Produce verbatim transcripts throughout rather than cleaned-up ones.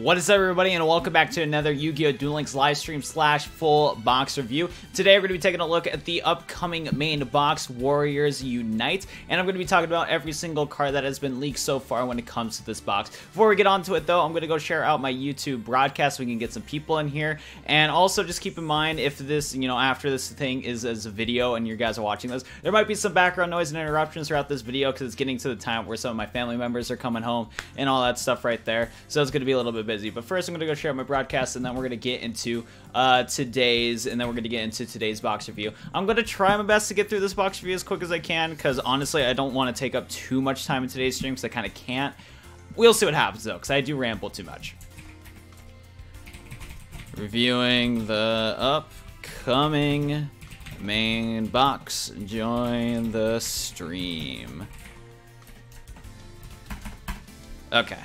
What is up, everybody, and welcome back to another Yu-Gi-Oh! Duel Links live stream slash full box review. Today we're going to be taking a look at the upcoming main box, Warriors Unite, and I'm going to be talking about every single card that has been leaked so far when it comes to this box. Before we get onto it though, I'm going to go share out my YouTube broadcast so we can get some people in here, and also just keep in mind if this, you know, after this thing is as a video and you guys are watching this, there might be some background noise and interruptions throughout this video because it's getting to the time where some of my family members are coming home and all that stuff right there, so it's going to be a little bit busy. But first I'm gonna go share my broadcast, and then we're gonna get into uh today's and then we're gonna get into today's box review. I'm gonna try my best to get through this box review as quick as I can because honestly I don't want to take up too much time in today's stream because I kind of can't. We'll see what happens though because I do ramble too much. Reviewing the upcoming main box. Join the stream. Okay.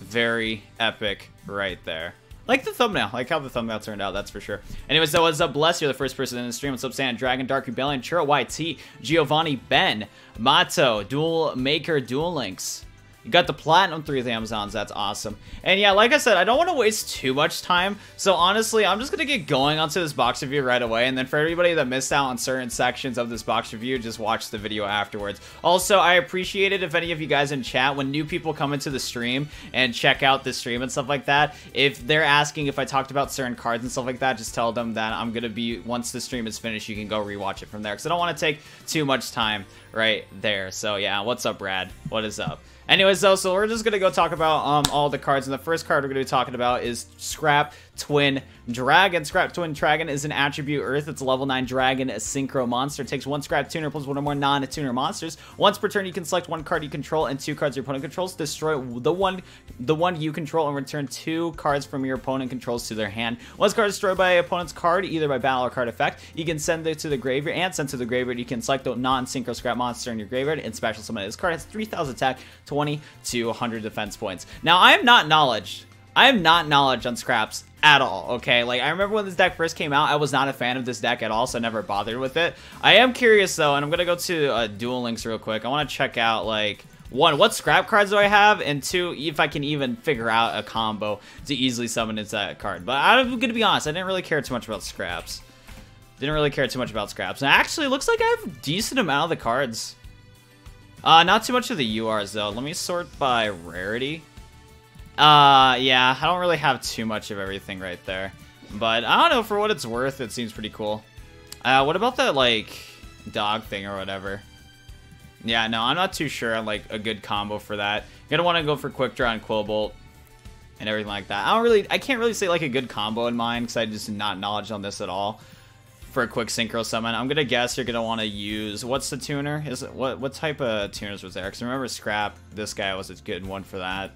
Very epic right there. Like the thumbnail. Like how the thumbnail turned out, that's for sure. Anyways, so what's up, Bless? You're the first person in the stream. What's up, Sand Dragon, Dark Rebellion, Churro Y T, Giovanni Ben, Mato, Duel Maker, Duel Links. You got the Platinum three of the Amazons. That's awesome. And yeah, like I said, I don't want to waste too much time. So honestly, I'm just going to get going onto this box review right away. And then for everybody that missed out on certain sections of this box review, just watch the video afterwards. Also, I appreciate it if any of you guys in chat, when new people come into the stream and check out the stream and stuff like that, if they're asking if I talked about certain cards and stuff like that, just tell them that I'm going to be, once the stream is finished, you can go rewatch it from there. Because I don't want to take too much time right there. So yeah, what's up, Brad? What is up? Anyways, though, so we're just going to go talk about um, all the cards. And the first card we're going to be talking about is Scrap Twin Dragon. Scrap Twin Dragon is an attribute Earth. It's a level nine dragon, a synchro monster. It takes one scrap tuner plus one or more non-tuner monsters. Once per turn, you can select one card you control and two cards your opponent controls. Destroy the one the one you control and return two cards from your opponent controls to their hand. Once card is destroyed by an opponent's card, either by battle or card effect, you can send it to the graveyard. And send to the graveyard, you can select a non-synchro scrap monster in your graveyard and special summon it. This card has three thousand attack, twenty to one hundred defense points. Now, I am not knowledge. I am not knowledge on scraps at all, okay? Like, I remember when this deck first came out, I was not a fan of this deck at all, so I never bothered with it. I am curious, though, and I'm gonna go to uh, Duel Links real quick. I want to check out, like, one, what scrap cards do I have? And two, if I can even figure out a combo to easily summon into that card. But I'm gonna be honest, I didn't really care too much about scraps. Didn't really care too much about scraps. And actually, it looks like I have a decent amount of the cards. Uh, not too much of the U Rs, though. Let me sort by rarity. Uh, yeah, I don't really have too much of everything right there. But, I don't know, for what it's worth, it seems pretty cool. Uh, what about that, like, dog thing or whatever? Yeah, no, I'm not too sure on, like, a good combo for that. You're gonna want to go for Quick Draw and Quillbolt and everything like that. I don't really, I can't really say, like, a good combo in mind, because I just did not knowledge on this at all. For a quick synchro summon, I'm gonna guess you're gonna want to use, what's the tuner? Is it what what type of tuners was there? Because remember, scrap this guy was a good one for that.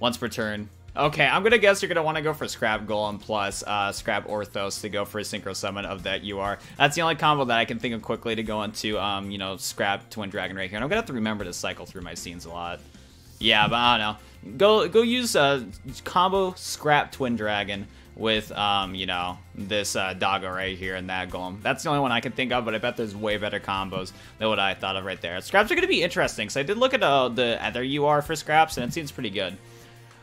Once per turn. Okay, I'm gonna guess you're gonna want to go for Scrap Golem plus uh, Scrap Orthos to go for a synchro summon of that U R. That's the only combo that I can think of quickly to go into. Um, you know, Scrap Twin Dragon right here, and I'm gonna have to remember to cycle through my scenes a lot. Yeah, but I don't know. Go go use uh, combo Scrap Twin Dragon with, um, you know, this uh, doggo right here and that golem. That's the only one I can think of, but I bet there's way better combos than what I thought of right there. Scraps are going to be interesting, so I did look at uh, the other U R for scraps, and it seems pretty good.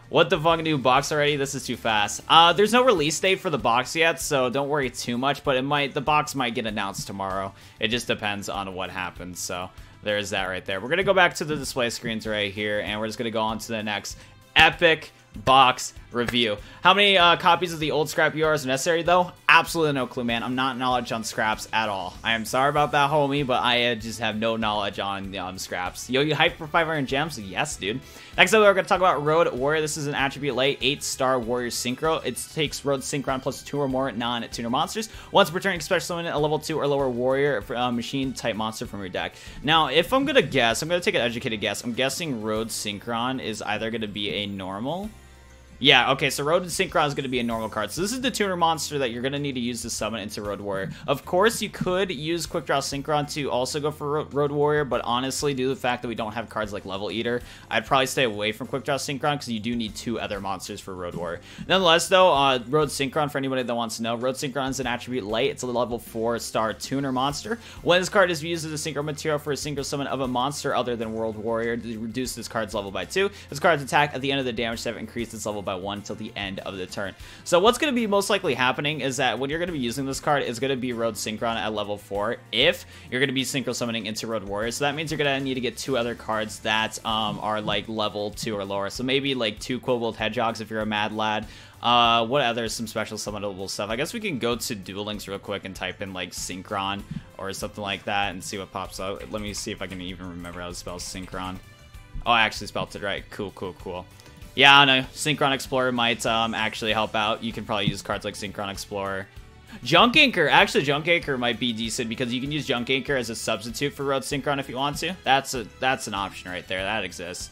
What the fuck, new box already? This is too fast. Uh, there's no release date for the box yet, so don't worry too much, but it might, the box might get announced tomorrow. It just depends on what happens, so there's that right there. We're going to go back to the display screens right here, and we're just going to go on to the next epic box review. How many uh, copies of the old scrap U Rs are necessary though? Absolutely no clue, man. I'm not knowledge on scraps at all. I am sorry about that, homie, but I uh, just have no knowledge on um, scraps. Yo, you hyped for five iron gems? Yes, dude. Next up, we're going to talk about Road Warrior. This is an attribute late eight star warrior synchro. It takes Road Synchron plus two or more non-tuner monsters. Once per turn, you special summon a level two or lower warrior uh, machine type monster from your deck. Now, if I'm going to guess, I'm going to take an educated guess. I'm guessing Road Synchron is either going to be a normal. Yeah, okay, so Road Synchron is going to be a normal card. So this is the tuner monster that you're going to need to use to summon into Road Warrior. Of course, you could use Quick Draw Synchron to also go for Road Warrior, but honestly, due to the fact that we don't have cards like Level Eater, I'd probably stay away from Quick Draw Synchron because you do need two other monsters for Road Warrior. Nonetheless, though, uh, Road Synchron, for anybody that wants to know, Road Synchron is an attribute light. It's a level four star tuner monster. When this card is used as a synchro material for a synchro summon of a monster other than World Warrior, reduce this card's level by two. This card's attack at the end of the damage step increased its level by by one till the end of the turn. So what's going to be most likely happening is that when you're going to be using this card, it's going to be Road Synchron at level four if you're going to be Synchro Summoning into Road Warrior. So that means you're going to need to get two other cards that um, are like level two or lower. So maybe like two Quillbolt Hedgehogs if you're a Mad Lad. Uh, what other some special summonable stuff? I guess we can go to Duel Links real quick and type in like Synchron or something like that and see what pops up. Let me see if I can even remember how to spell Synchron. Oh, I actually spelled it right. Cool, cool, cool. Yeah, I know. Synchron Explorer might um, actually help out. You can probably use cards like Synchron Explorer. Junk Anchor. Actually, Junk Anchor might be decent because you can use Junk Anchor as a substitute for Road Synchron if you want to. That's a that's an option right there. That exists.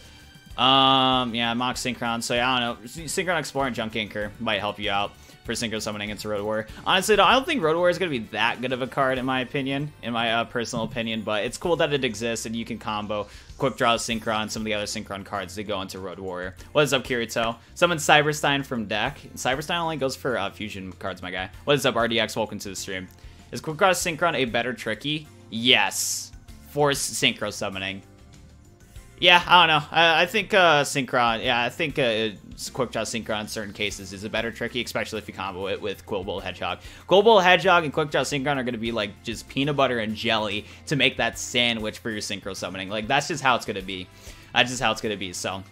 Um, yeah, Mock Synchron. So, yeah, I don't know. Synchron Explorer and Junk Anchor might help you out for Synchro Summoning into Road Warrior. Honestly, though, I don't think Road Warrior is going to be that good of a card, in my opinion, in my uh, personal opinion, but it's cool that it exists, and you can combo Quick Draw Synchron and some of the other Synchron cards that go into Road Warrior. What is up, Kirito? Summon Cyberstein from deck. Cyberstein only goes for uh, fusion cards, my guy. What is up, R D X? Welcome to the stream. Is Quick Draw Synchron a better Tricky? Yes. Force Synchro Summoning. Yeah, I don't know. I, I think uh, Synchron, yeah, I think uh, Quick Draw Synchron in certain cases is a better Tricky, especially if you combo it with Quillbolt Hedgehog. Quillbolt Hedgehog and Quick Draw Synchron are going to be like just peanut butter and jelly to make that sandwich for your Synchro Summoning. Like, that's just how it's going to be. That's just how it's going to be, so...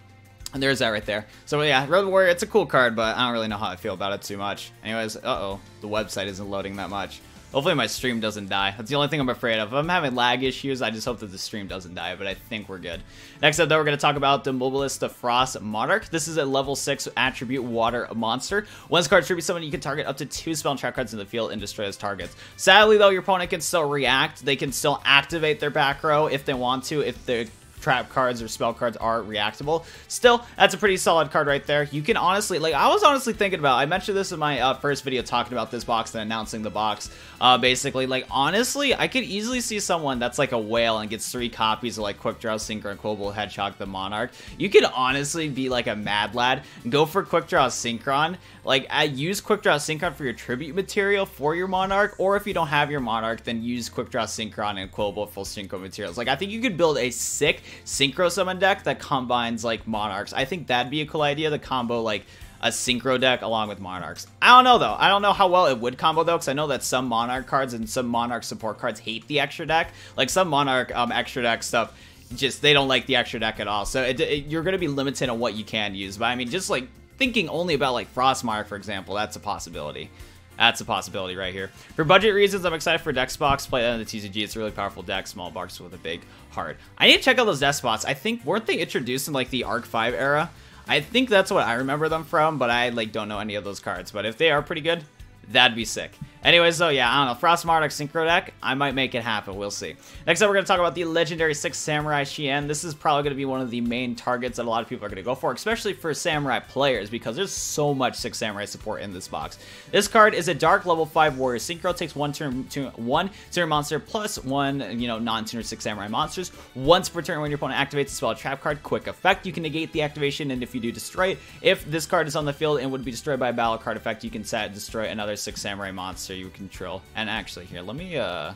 And there's that right there. So yeah, Road Warrior, it's a cool card, but I don't really know how I feel about it too much. Anyways, uh-oh, the website isn't loading that much. Hopefully my stream doesn't die. That's the only thing I'm afraid of. If I'm having lag issues, I just hope that the stream doesn't die, but I think we're good. Next up, though, we're going to talk about the Mobius the Frost Monarch. This is a level six attribute water monster. When this card attributes someone, you can target up to two spell and trap cards in the field and destroy those targets. Sadly, though, your opponent can still react. They can still activate their back row if they want to, if they're... trap cards or spell cards are reactable. Still, that's a pretty solid card right there. You can honestly, like, I was honestly thinking about, I mentioned this in my uh, first video talking about this box and announcing the box. Uh, basically, like, honestly, I could easily see someone that's like a whale and gets three copies of like Quick Draw Synchron and Quillbolt Hedgehog the Monarch. You could honestly be like a Mad Lad and go for Quick Draw Synchron. Like, I use Quick Draw Synchron for your tribute material for your Monarch, or if you don't have your Monarch, then use Quick Draw Synchron and Quillbolt full Synchro materials. Like, I think you could build a sick Synchro Summon deck that combines like Monarchs. I think that'd be a cool idea to combo like a Synchro deck along with Monarchs. I don't know though. I don't know how well it would combo though, because I know that some Monarch cards and some Monarch support cards hate the extra deck. Like some Monarch um, extra deck stuff, just they don't like the extra deck at all. So it, it, you're going to be limited on what you can use. But I mean, just like thinking only about like Frostmire, for example, that's a possibility. That's a possibility right here. For budget reasons, I'm excited for Dexbox. Play that on the T C G. It's a really powerful deck. Small box with a big heart. I need to check out those deck spots. I think, weren't they introduced in, like, the Arc five era? I think that's what I remember them from, but I, like, don't know any of those cards. But if they are pretty good, that'd be sick. Anyways, though, yeah, I don't know. Frost Monarch Synchro deck, I might make it happen. We'll see. Next up, we're going to talk about the Legendary Six Samurai Shien. This is probably going to be one of the main targets that a lot of people are going to go for, especially for Samurai players, because there's so much Six Samurai support in this box. This card is a Dark level five Warrior Synchro. Takes one turn, two, one tuner monster plus one, you know, non-tuner Six Samurai monsters. Once per turn, when your opponent activates a spell or trap card, quick effect. You can negate the activation, and if you do, destroy it. If this card is on the field and would be destroyed by a battle card effect, you can set destroy another Six Samurai monster you control. And actually here, let me uh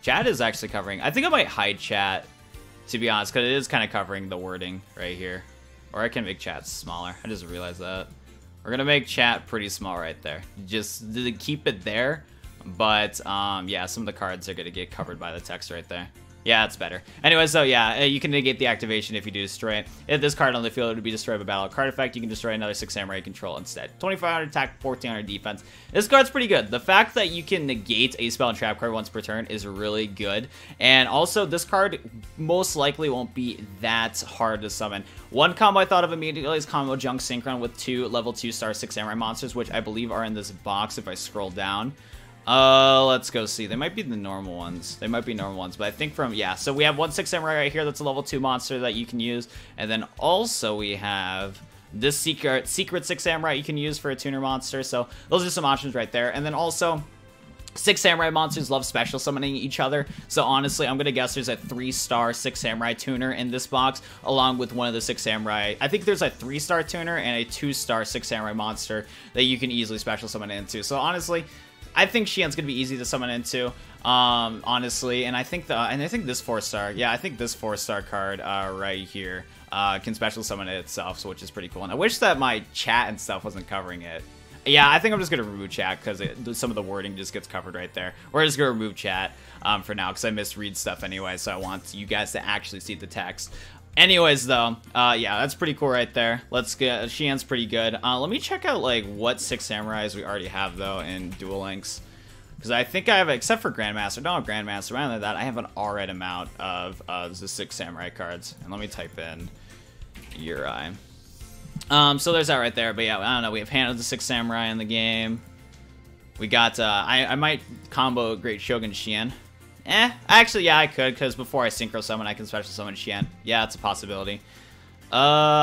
chat is actually covering, I think I might hide chat to be honest, because it is kind of covering the wording right here. Or I can make chat smaller. I just realized that we're gonna make chat pretty small right there, just to keep it there. But um yeah, some of the cards are gonna get covered by the text right there. Yeah, it's better. Anyway, so yeah, you can negate the activation if you do destroy it. If this card on the field would be destroyed by battle card effect, you can destroy another Six Samurai you control instead. twenty-five hundred attack, fourteen hundred defense. This card's pretty good. The fact that you can negate a spell and trap card once per turn is really good. And also, this card most likely won't be that hard to summon. One combo I thought of immediately is combo Junk Synchron with two level two star Six Samurai monsters, which I believe are in this box if I scroll down. Uh, let's go see. They might be the normal ones. They might be normal ones, but I think from, yeah. So we have one Six Samurai right here that's a level two monster that you can use. And then also we have this secret, secret Six Samurai you can use for a tuner monster. So those are some options right there. And then also... Six Samurai monsters love special summoning each other, so honestly, I'm gonna guess there's a three-star Six Samurai tuner in this box, along with one of the Six Samurai. I think there's a three-star tuner and a two-star Six Samurai monster that you can easily special summon into. So honestly, I think Shien's gonna be easy to summon into, um, honestly, and I think the and I think this four star, yeah, I think this four star card uh, right here uh, can special summon it itself, so which is pretty cool. And I wish that my chat and stuff wasn't covering it. Yeah, I think I'm just gonna remove chat because some of the wording just gets covered right there. We're just gonna remove chat um, for now because I misread stuff anyway, so I want you guys to actually see the text. Anyways, though, uh, yeah, that's pretty cool right there. Let's get Shien's pretty good. Uh, let me check out like what Six Samurais we already have though in Duel Links, because I think I have, except for Grandmaster, don't have Grandmaster. Rather than that, I have an alright amount of uh, the Six Samurai cards. And let me type in Uri. Um, so there's that right there, but yeah, I don't know, we have Hand of the Six Samurai in the game. We got, uh, I, I might combo Great Shogun Shien. Eh, actually, yeah, I could, because before I synchro summon, I can special summon Shien. Yeah, it's a possibility. Uh,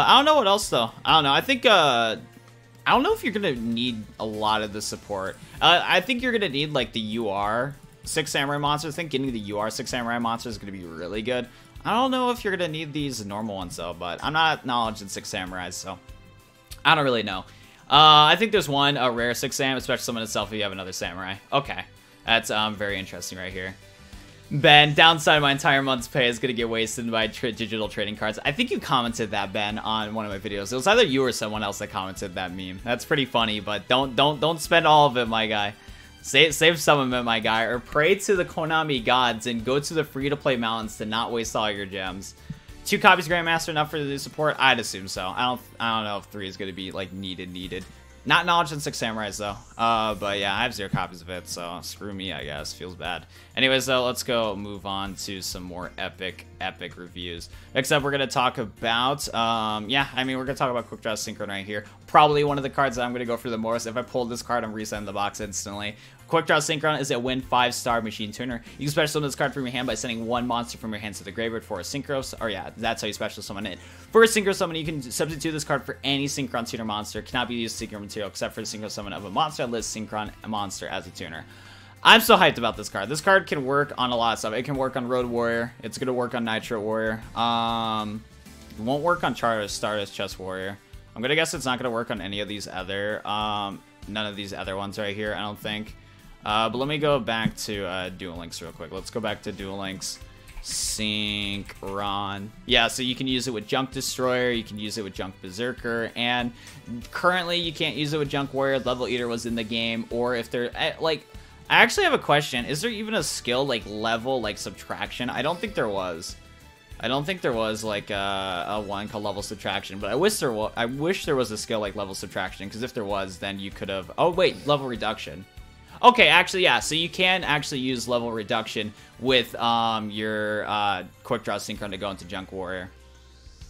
I don't know what else, though. I don't know, I think, uh, I don't know if you're gonna need a lot of the support. Uh, I think you're gonna need, like, the U R Six Samurai monsters. I think getting the U R Six Samurai monsters is gonna be really good. I don't know if you're gonna need these normal ones, though, but I'm not knowledgeable in Six Samurais, so I don't really know. Uh, I think there's one, a rare Six Sam, especially summon itself if you have another Samurai. Okay. That's um, very interesting right here. Ben, downside of my entire month's pay is going to get wasted by tra digital trading cards. I think you commented that, Ben, on one of my videos. It was either you or someone else that commented that meme. That's pretty funny, but don't don't don't spend all of it, my guy. Save, save some of it, my guy, or pray to the Konami gods and go to the free-to-play mountains to not waste all your gems. Two copies of Grandmaster enough for the support? I'd assume so. I don't I don't know if three is going to be, like, needed, needed. Not knowledge in Six Samurais, though. Uh, but yeah, I have zero copies of it, so screw me, I guess. Feels bad. Anyways, though, let's go move on to some more epic, epic reviews. Next up, we're going to talk about, um, yeah, I mean, we're going to talk about Quick Draw Synchron right here. Probably one of the cards that I'm going to go for the most. If I pulled this card, I'm resetting the box instantly. Quick Draw Synchron is a win five star machine tuner. You can special summon this card from your hand by sending one monster from your hand to the graveyard for a synchro. Or yeah, that's how you special summon it. For a synchro summon, you can substitute this card for any Synchron tuner monster. It cannot be used as synchro material except for the synchro summon of a monster that lists Synchron monster as a tuner. I'm so hyped about this card. This card can work on a lot of stuff. It can work on Road Warrior. It's going to work on Nitro Warrior. Um, it won't work on Char Stardust Charge Warrior. I'm going to guess it's not going to work on any of these other, um, none of these other ones right here, I don't think. Uh, but let me go back to uh, Duel Links real quick. Let's go back to Duel Links Synchron. Yeah, so you can use it with Junk Destroyer, you can use it with Junk Berserker, and currently you can't use it with Junk Warrior. Level Eater was in the game, or if they're like, I actually have a question: is there even a skill like level like subtraction? I don't think there was. I don't think there was like a, a one called level subtraction, but I wish there was. I wish there was a skill like level subtraction, because if there was, then you could have. Oh wait, level reduction. Okay, actually, yeah, so you can actually use level reduction with um, your uh, Quick Draw Synchron to go into Junk Warrior.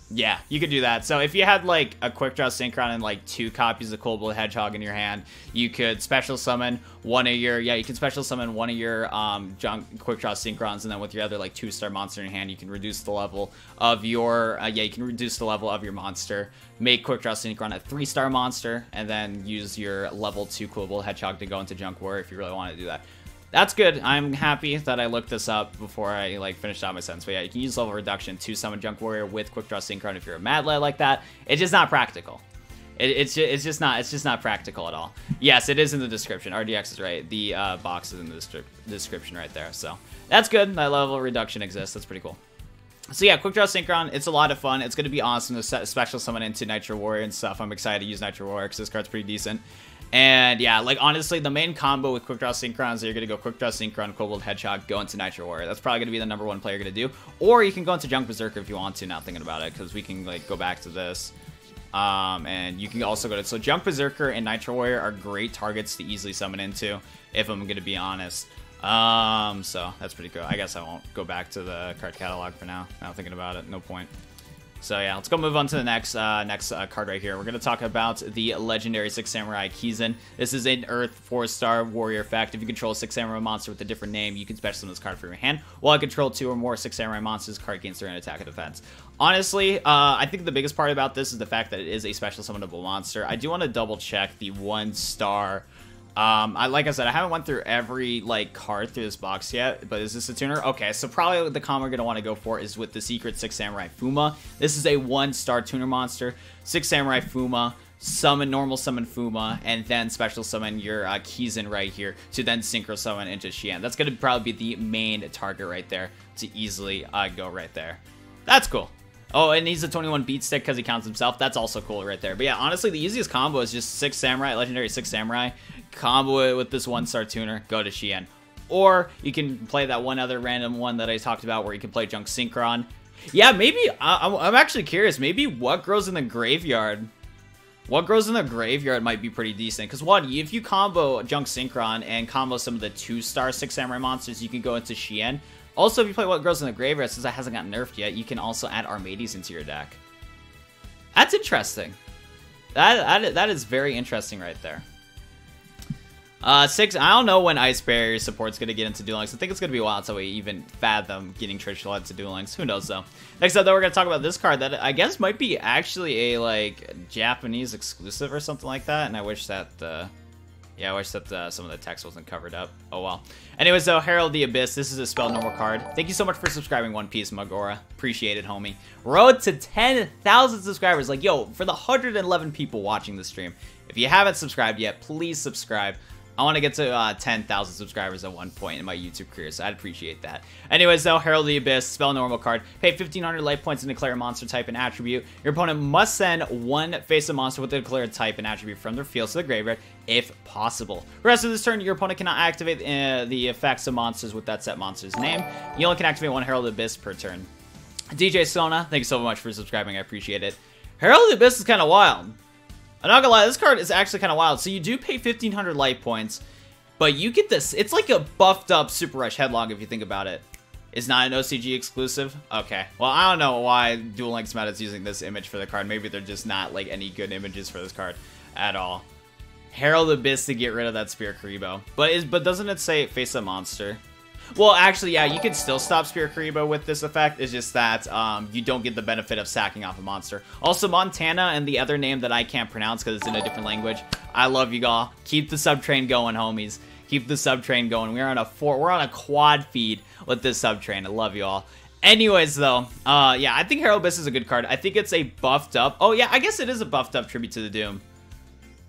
Yeah, you could do that. So if you had, like, a Quick Draw Synchron and, like, two copies of Quillbolt Hedgehog in your hand, you could special summon one of your, yeah, you can special summon one of your um, junk Quick Draw Synchrons, and then with your other, like, two star monster in your hand, you can reduce the level of your, uh, yeah, you can reduce the level of your monster, make Quick Draw Synchron a three star monster, and then use your level two Quillbolt Hedgehog to go into Junk War if you really want to do that. That's good. I'm happy that I looked this up before I like finished out my sentence. But yeah, you can use level reduction to summon Junk Warrior with Quick Draw Synchron if you're a Mad Lad like that. It's just not practical. It, it's just, it's just not it's just not practical at all. Yes, it is in the description. R D X is right. The uh, box is in the description right there. So that's good. That level reduction exists. That's pretty cool. So yeah, Quick Draw Synchron, it's a lot of fun. It's going to be awesome to set special summon into Nitro Warrior and stuff. I'm excited to use Nitro Warrior because this card's pretty decent. And yeah, like honestly, the main combo with Quick Draw Synchron is that you're going to go Quick Draw Synchron, Quillbolt Hedgehog, go into Nitro Warrior. That's probably going to be the number one play you're going to do. Or you can go into Junk Berserker if you want to, not thinking about it, because we can like go back to this. Um, and you can also go to... So Junk Berserker and Nitro Warrior are great targets to easily summon into, if I'm going to be honest. Um, so that's pretty cool. I guess I won't go back to the card catalog for now. Not thinking about it. No point. So yeah, let's go move on to the next uh, next uh, card right here. We're going to talk about the Legendary Six Samurai Kizan. This is an Earth four star Warrior effect. If you control a Six Samurai monster with a different name, you can special summon this card from your hand. While I control two or more Six Samurai monsters, card gains their own attack and defense. Honestly, uh, I think the biggest part about this is the fact that it is a special summonable monster. I do want to double check the one star... Um, I, like I said, I haven't went through every, like, card through this box yet, but is this a tuner? Okay, so probably the combo we're going to want to go for is with the Secret Six Samurai Fuma. This is a one-star tuner monster. Six Samurai Fuma, summon, normal summon Fuma, and then special summon your uh, Kizan right here to then synchro summon into Shien. That's going to probably be the main target right there to easily uh, go right there. That's cool. Oh, and he's a twenty-one beat stick because he counts himself. That's also cool right there. But yeah, honestly, the easiest combo is just Six Samurai, Legendary Six Samurai. Combo it with this one-star tuner, go to Shien. Or you can play that one other random one that I talked about where you can play Junk Synchron. Yeah, maybe, I, I'm actually curious, maybe what grows in the graveyard... What grows in the graveyard might be pretty decent. Because one, if you combo Junk Synchron and combo some of the two-star Six Samurai monsters, you can go into Shien. Also, if you play What Grows in the Graveyard, since that hasn't gotten nerfed yet, you can also add Armades into your deck. That's interesting. That, that, that is very interesting right there. Uh, six. I don't know when Ice Barrier support's going to get into Duel Links. I think it's going to be a while until we even fathom getting Trishula into Duel Links. Who knows, though. Next up, though, we're going to talk about this card that I guess might be actually a, like, Japanese exclusive or something like that. And I wish that... Uh... Yeah, I wish that uh, some of the text wasn't covered up. Oh, well. Anyways, though, Herald of the Abyss. This is a spell normal card. Thank you so much for subscribing, One Piece Magora. Appreciate it, homie. Road to ten thousand subscribers. Like, yo, for the one hundred eleven people watching this stream, if you haven't subscribed yet, please subscribe. I want to get to uh, ten thousand subscribers at one point in my YouTube career, so I'd appreciate that. Anyways, though, Herald of the Abyss, spell normal card. Pay fifteen hundred life points and declare a monster type and attribute. Your opponent must send one face-up monster with the declared type and attribute from their field to the graveyard, if possible. For the rest of this turn, your opponent cannot activate uh, the effects of monsters with that set monster's name. You only can activate one Herald of the Abyss per turn. D J Sona, thank you so much for subscribing. I appreciate it. Herald of the Abyss is kind of wild. I'm not gonna lie, this card is actually kind of wild. So you do pay fifteen hundred life points, but you get this. It's like a buffed up Super Rush Headlong if you think about it. It's not an O C G exclusive? Okay. Well, I don't know why Duel Links Meta is using this image for the card. Maybe they're just not like any good images for this card at all. Herald Abyss to get rid of that Spear Karibo. But, is, but doesn't it say face a monster? Well, actually, yeah, you can still stop Spear Karibo with this effect. It's just that um, you don't get the benefit of sacking off a monster. Also, Montana and the other name that I can't pronounce because it's in a different language. I love you all. Keep the sub train going, homies. Keep the sub train going. We're on a four. We're on a quad feed with this sub train. I love you all. Anyways, though, uh, yeah, I think Herald Abyss is a good card. I think it's a buffed up. Oh yeah, I guess it is a buffed up Tribute to the Doom.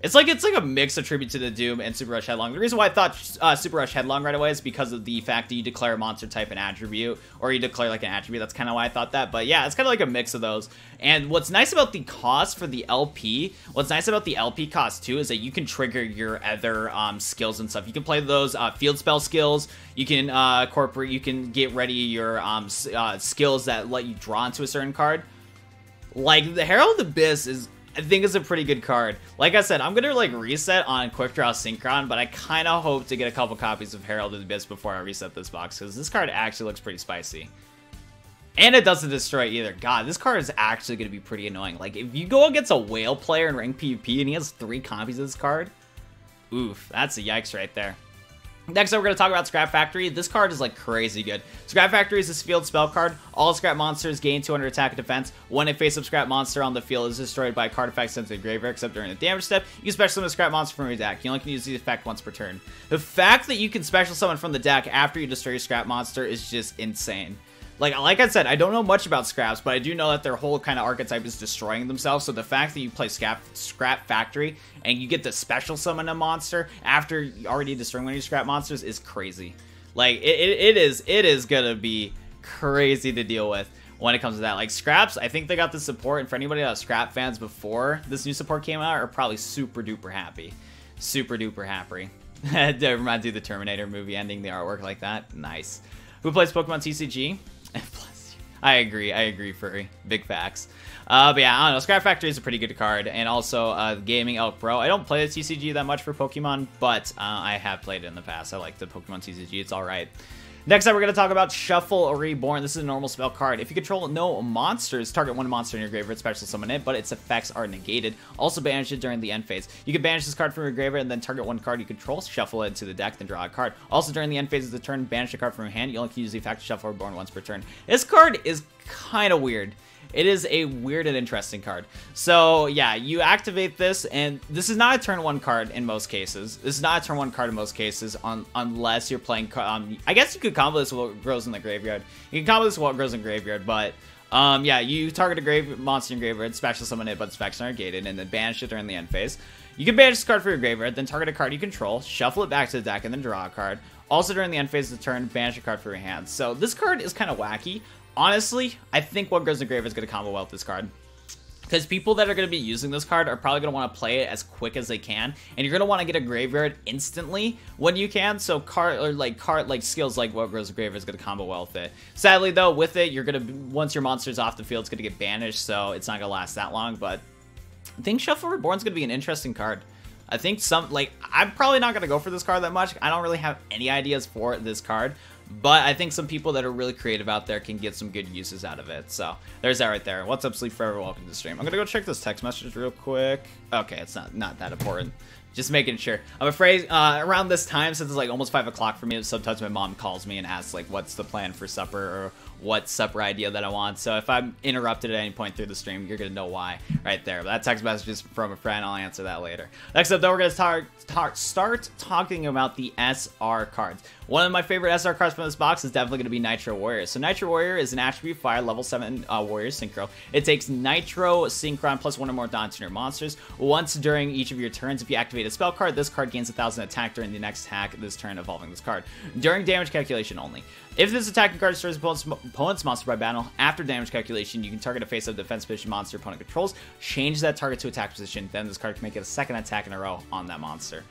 It's like it's like a mix of Tribute to the Doom and Super Rush Headlong. The reason why I thought uh, Super Rush Headlong right away is because of the fact that you declare a monster type and attribute, or you declare like an attribute. That's kind of why I thought that. But yeah, it's kind of like a mix of those. And what's nice about the cost for the L P, what's nice about the L P cost too, is that you can trigger your other um, skills and stuff. You can play those uh, field spell skills. You can uh, incorporate. You can get ready your um, uh, skills that let you draw into a certain card. Like the Herald of the Abyss is. I think it's a pretty good card. Like I said, I'm gonna like reset on Quick Draw Synchron, but I kind of hope to get a couple copies of Herald of the Abyss before I reset this box, because this card actually looks pretty spicy. And it doesn't destroy either. God, this card is actually gonna be pretty annoying. Like, if you go against a whale player in ranked PvP and he has three copies of this card, oof, that's a yikes right there. Next up, we're going to talk about Scrap Factory. This card is, like, crazy good. Scrap Factory is this field spell card. All scrap monsters gain two hundred attack and defense. When a face-up scrap monster on the field is destroyed by a card effect sent to the graveyard, except during the damage step, you can special summon a scrap monster from your deck. You only can use the effect once per turn. The fact that you can special summon from the deck after you destroy your scrap monster is just insane. Like, like I said, I don't know much about scraps, but I do know that their whole kind of archetype is destroying themselves. So the fact that you play Scrap, Scrap Factory and you get to special summon a monster after you already destroying one of your scrap monsters is crazy. Like, it, it, it is it is gonna be crazy to deal with when it comes to that. Like, scraps, I think they got the support, and for anybody that was scrap fans before this new support came out, are probably super duper happy, super duper happy. Never mind, do the Terminator movie ending, the artwork like that. Nice. Who plays Pokemon T C G? I agree, I agree, Furry. Big facts. Uh, but yeah, I don't know. Scrap Factory is a pretty good card. And also, uh, Gaming Elk Bro. I don't play the T C G that much for Pokemon, but uh, I have played it in the past. I like the Pokemon T C G. It's all right. Next up, we're going to talk about Shuffle Reborn. This is a normal spell card. If you control no monsters, target one monster in your graveyard, special summon it, but its effects are negated. Also banish it during the end phase. You can banish this card from your graveyard and then target one card you control, shuffle it into the deck, then draw a card. Also, during the end phase of the turn, banish a card from your hand. You only can use the effect of Shuffle Reborn once per turn. This card is kind of weird. It is a weird and interesting card. So yeah, you activate this, and this is not a turn one card in most cases. This is not a turn one card in most cases, on, unless you're playing... Um, I guess you could combo this while it grows in the graveyard. You can combo this while it grows in the graveyard, but... Um, yeah, you target a grave monster in graveyard, special summon it, but its effects are negated, and then banish it during the end phase. You can banish this card for your graveyard, then target a card you control, shuffle it back to the deck, and then draw a card. Also, during the end phase of the turn, banish a card from your hand. So, this card is kind of wacky. Honestly, I think what grows in the graveyard is going to combo well with this card. Because people that are going to be using this card are probably going to want to play it as quick as they can, and you're going to want to get a graveyard instantly when you can. So card or like card like skills like what grows a graveyard is going to combo well with it. Sadly though, with it you're going to once your monster's off the field, it's going to get banished, so it's not going to last that long. But I think Shuffle Reborn is going to be an interesting card. I think some like I'm probably not going to go for this card that much. I don't really have any ideas for this card. But I think some people that are really creative out there can get some good uses out of it. So there's that right there. What's up, Sleep Forever? Welcome to the stream. I'm going to go check this text message real quick. Okay, it's not, not that important. Just making sure. I'm afraid uh, around this time, since it's like almost five o'clock for me, sometimes my mom calls me and asks like, what's the plan for supper or what supper idea that I want. So if I'm interrupted at any point through the stream, you're going to know why right there. But that text message is from a friend. I'll answer that later. Next up, though, we're going to start, start talking about the S R cards. One of my favorite S R cards from this box is definitely going to be Nitro Warrior. So Nitro Warrior is an attribute fire level seven uh, Warrior Synchro. It takes Nitro Synchron plus one or more non-tuner monsters once during each of your turns. If you activate a spell card, this card gains one thousand attack during the next attack this turn, evolving this card. During damage calculation only. If this attacking card destroys opponent's, opponent's monster by battle, after damage calculation, you can target a face-up defense position monster opponent controls, change that target to attack position, then this card can make it a second attack in a row on that monster.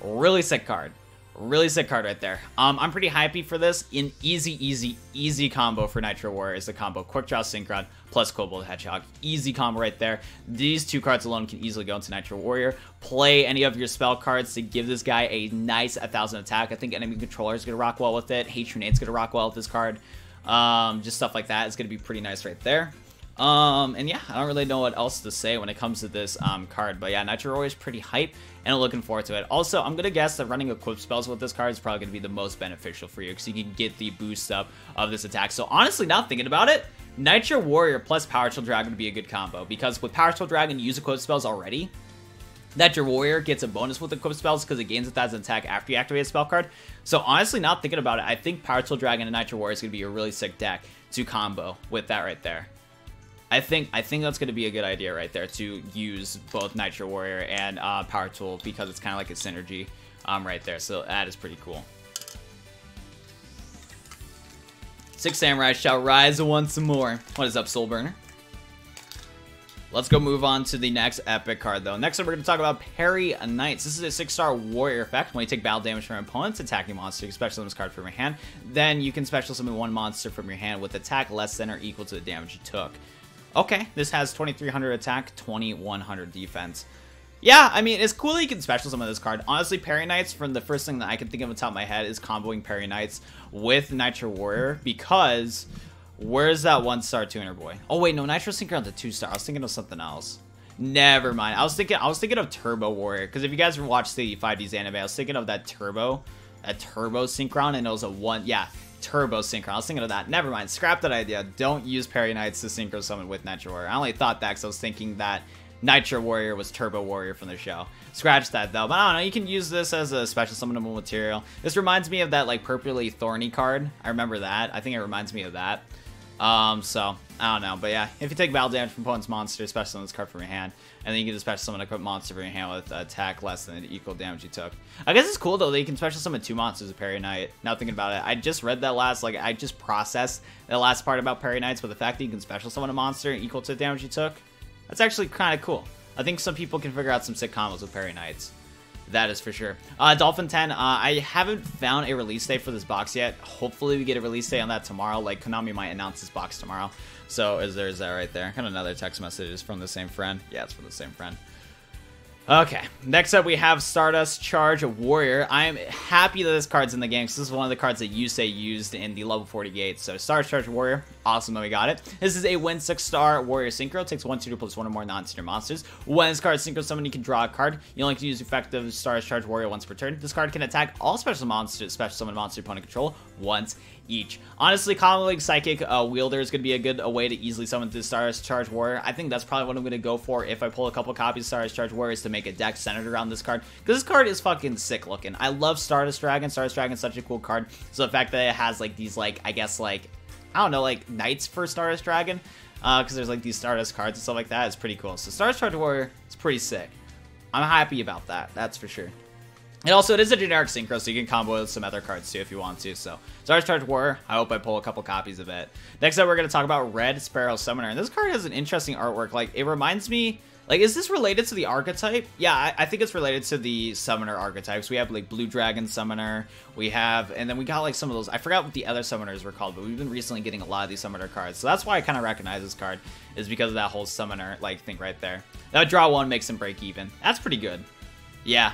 Really sick card. Really sick card right there. Um, I'm pretty hypey for this. An easy, easy, easy combo for Nitro Warrior is the combo Quick Draw Synchron plus Quillbolt Hedgehog. Easy combo right there. These two cards alone can easily go into Nitro Warrior. Play any of your spell cards to give this guy a nice one thousand attack. I think Enemy Controller is going to rock well with it. Hatred Nate's going to rock well with this card. Um, just stuff like that is going to be pretty nice right there. Um, and yeah, I don't really know what else to say when it comes to this um, card. But yeah, Nitro Warrior is pretty hype, and I'm looking forward to it. Also, I'm going to guess that running equip spells with this card is probably going to be the most beneficial for you, because you can get the boost up of this attack. So honestly, now thinking about it, Nitro Warrior plus Power Child Dragon would be a good combo, because with Power Child Dragon, you use equip spells already. Nitro Warrior gets a bonus with equip spells because it gains a thousand attack after you activate a spell card. So honestly, now thinking about it, I think Power Child Dragon and Nitro Warrior is going to be a really sick deck to combo with that right there. I think I think that's going to be a good idea right there to use both Nitro Warrior and uh, Power Tool, because it's kind of like a synergy um, right there. So that is pretty cool. Six Samurai shall rise once more. What is up, Soulburner? Let's go move on to the next epic card, though. Next up, we're going to talk about Parry Knights. This is a six-star warrior effect. When you take battle damage from your opponent's attacking monster, you can special summon this card from your hand. Then you can special summon one monster from your hand with attack less than or equal to the damage you took. Okay, this has twenty-three hundred attack, twenty-one hundred defense. Yeah, I mean, it's cool that you can special summon this card. Honestly, Parry Knights, from the first thing that I can think of on top of my head, is comboing Parry Knights with Nitro Warrior, because where's that one-star tuner boy? Oh wait, no, Nitro Synchron's a two-star. I was thinking of something else. Never mind. I was thinking, I was thinking of Turbo Warrior, because if you guys watched the five D's anime, I was thinking of that Turbo, a Turbo Synchron, and it was a one. Yeah. Turbo Synchron. I was thinking of that. Never mind. Scrap that idea. Don't use Parry Knights to synchro summon with Nitro Warrior. I only thought that because I was thinking that Nitro Warrior was Turbo Warrior from the show. Scratch that though. But I don't know. You can use this as a special summonable material. This reminds me of that like Purpley Thorny card. I remember that. I think it reminds me of that. Um, so I don't know. But yeah, if you take battle damage from opponent's monster, special summon this card from your hand, and then you can just special summon a quick monster from your hand with attack less than equal damage you took. I guess it's cool though that you can special summon two monsters with Parry Knight. Now thinking about it, I just read that last, like I just processed the last part about Parry Knights, but the fact that you can special summon a monster equal to the damage you took, that's actually kind of cool. I think some people can figure out some sick combos with Parry Knights. That is for sure. Uh, Dolphin ten, uh, I haven't found a release date for this box yet. Hopefully we get a release date on that tomorrow. Like, Konami might announce this box tomorrow. So, is there, is that right there? And another text message is from the same friend. Yeah, it's from the same friend. Okay. Next up, we have Stardust Charge Warrior. I am happy that this card's in the game, because this is one of the cards that Yusei used in the level forty-eight. So, Stardust Charge Warrior Awesome that we got it. This is a win six star warrior synchro. It takes one tutor plus one or more non-tutor monsters. When this card is synchro summoned, you can draw a card. You only can use effective Stardust Charge Warrior once per turn. This card can attack all special monsters, special summon monster opponent control once each. Honestly, Common League Psychic uh, Wielder is going to be a good a way to easily summon this Stardust Charge Warrior. I think that's probably what I'm going to go for if I pull a couple copies of Stardust Charge Warrior, is to make a deck centered around this card, because this card is fucking sick looking. I love Stardust Dragon. Stardust Dragon is such a cool card. So the fact that it has like these like, I guess like, I don't know, like knights for Stardust Dragon, because uh, there's like these Stardust cards and stuff like that, is pretty cool. So Stardust Charge Warrior is pretty sick. I'm happy about that, that's for sure. And also, it is a generic synchro, so you can combo with some other cards too if you want to. So, Stardust Charge Warrior, I hope I pull a couple copies of it. Next up, we're going to talk about Red Sparrow Summoner. And this card has an interesting artwork. Like, it reminds me... Like, is this related to the archetype? Yeah, I, I think it's related to the summoner archetypes. We have, like, Blue Dragon Summoner. We have... And then we got, like, some of those... I forgot what the other summoners were called, but we've been recently getting a lot of these summoner cards. So that's why I kind of recognize this card, is because of that whole summoner, like, thing right there. Now, draw one makes him break even. That's pretty good. Yeah.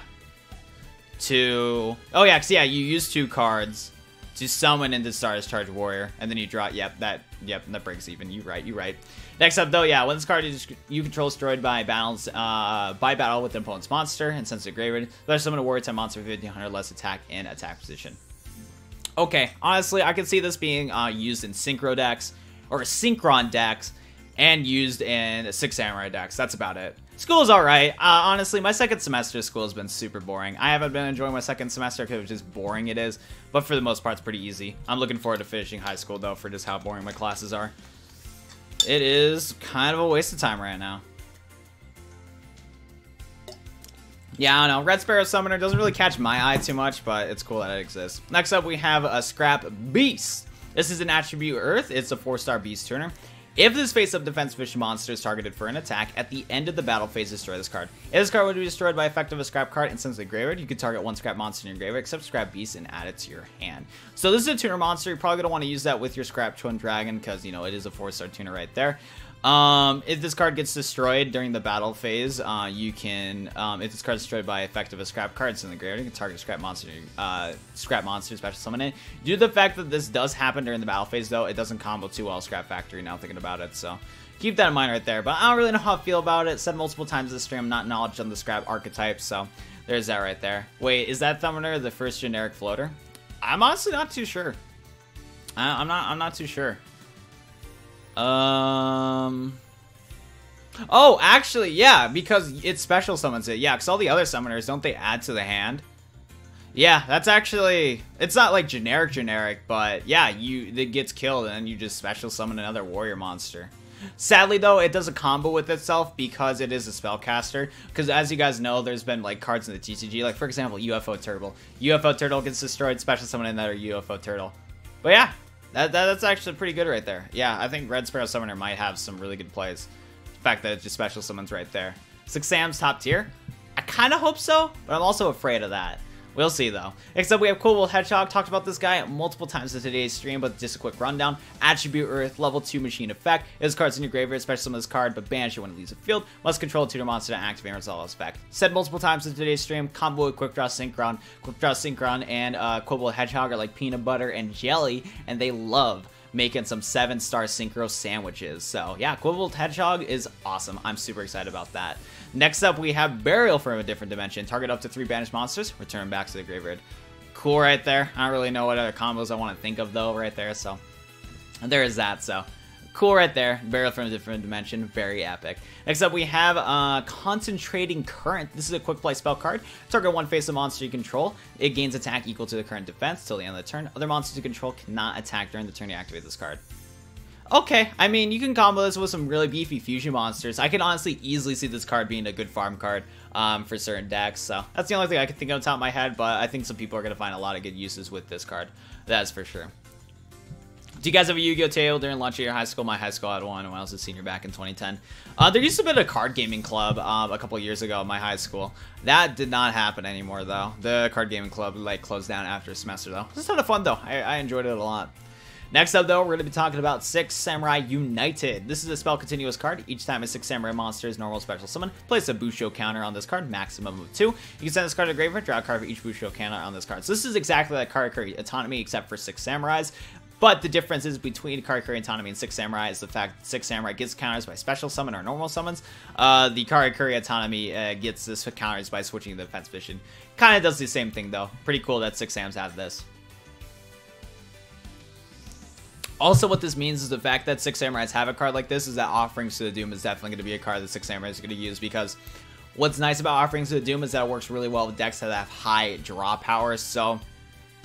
Two... Oh, yeah, because, yeah, you use two cards to summon into Stardust Charge Warrior, and then you draw... Yep, that... Yep, that breaks even. You right, you right. Next up, though, yeah, when this card is you control destroyed by battles uh, by battle with an opponent's monster and since degraded, there's summon a warrior type monster with fifteen hundred less attack in attack position. Okay, honestly, I can see this being uh, used in synchro decks or synchron decks, and used in Six Samurai decks. That's about it. School is all right. Uh, honestly, my second semester of school has been super boring. I haven't been enjoying my second semester because of just boring it is. But for the most part, it's pretty easy. I'm looking forward to finishing high school, though, for just how boring my classes are. It is kind of a waste of time right now. Yeah, I don't know. Red Sparrow Summoner doesn't really catch my eye too much, but it's cool that it exists. Next up, we have a Scrap Beast. This is an attribute Earth. It's a four-star Beast Turner. If this face-up defense fish monster is targeted for an attack, at the end of the battle phase, destroy this card. If this card would be destroyed by effect of a scrap card and since the graveyard, you could target one scrap monster in your graveyard, except Scrap Beast, and add it to your hand. So this is a tuner monster. You're probably going to want to use that with your Scrap Twin Dragon because, you know, it is a four-star tuner right there. Um, if this card gets destroyed during the battle phase, uh, you can, um, if this card is destroyed by effect of a scrap card in the graveyard, you can target a scrap monster, uh, scrap monster, special summon it. Due to the fact that this does happen during the battle phase, though, it doesn't combo too well Scrap Factory now thinking about it, so keep that in mind right there. But I don't really know how I feel about it. Said multiple times this stream, I'm not knowledgeable on the scrap archetype, so there's that right there. Wait, is that Summoner the first generic floater? I'm honestly not too sure. I, I'm not, I'm not too sure. Um. Oh, actually, yeah, because it special summons it. Yeah, because all the other summoners, don't they add to the hand? Yeah, that's actually... It's not, like, generic generic, but, yeah, you it gets killed, and then you just special summon another warrior monster. Sadly, though, it does a combo with itself because it is a spellcaster. Because, as you guys know, there's been, like, cards in the T C G. Like, for example, U F O Turtle. U F O Turtle gets destroyed, special summon another U F O Turtle. But, yeah. That, that, that's actually pretty good right there. Yeah, I think Red Sparrow Summoner might have some really good plays. The fact that it just special summons right there. Six Sam's top tier? I kind of hope so, but I'm also afraid of that. We'll see, though. Next up, we have Quillbolt Hedgehog. Talked about this guy multiple times in today's stream, but just a quick rundown. Attribute Earth, level two machine effect. If this card's in your graveyard, special summon this card, but banish it when it leaves the field. Must control a tutor monster to activate and resolve effect. Said multiple times in today's stream, combo with Quick Draw Synchron. Quick Draw Synchron and uh, Quillbolt Hedgehog are like peanut butter and jelly, and they love making some seven-star synchro sandwiches. So, yeah, Quillbolt Hedgehog is awesome. I'm super excited about that. Next up, we have Burial from a Different Dimension. Target up to three banished monsters. Return back to the graveyard. Cool right there. I don't really know what other combos I want to think of, though, right there. So, there is that. So, cool right there. Burial from a Different Dimension. Very epic. Next up, we have uh, Concentrating Current. This is a quick play spell card. Target one face of monster you control. It gains attack equal to the current defense till the end of the turn. Other monsters you control cannot attack during the turn you activate this card. Okay, I mean, you can combo this with some really beefy fusion monsters. I can honestly easily see this card being a good farm card um, for certain decks. So that's the only thing I can think of on top of my head, but I think some people are going to find a lot of good uses with this card. That's for sure. Do you guys have a Yu-Gi-Oh! Table during launch of your high school? My high school had one when I was a senior back in twenty ten. Uh, there used to be a card gaming club um, a couple years ago at my high school. That did not happen anymore, though. The card gaming club like closed down after a semester, though. It was a ton of fun, though. I, I enjoyed it a lot. Next up, though, we're going to be talking about Six Samurai United. This is a spell continuous card. Each time a Six Samurai monster is normal special summon, place a Busho counter on this card, maximum of two. You can send this card to the graveyard, draw a card for each Busho counter on this card. So this is exactly like Karakuri Autonomy, except for Six Samurais. But the difference is between Karakuri Autonomy and Six Samurai is the fact that Six Samurai gets counters by special summon or normal summons. Uh, the Karakuri Autonomy uh, gets this counters by switching the defense vision. Kind of does the same thing though. Pretty cool that Six Sams have this. Also, what this means is the fact that Six Samurais have a card like this is that Offerings to the Doom is definitely going to be a card that Six Samurais is going to use, because what's nice about Offerings to the Doom is that it works really well with decks that have high draw power. So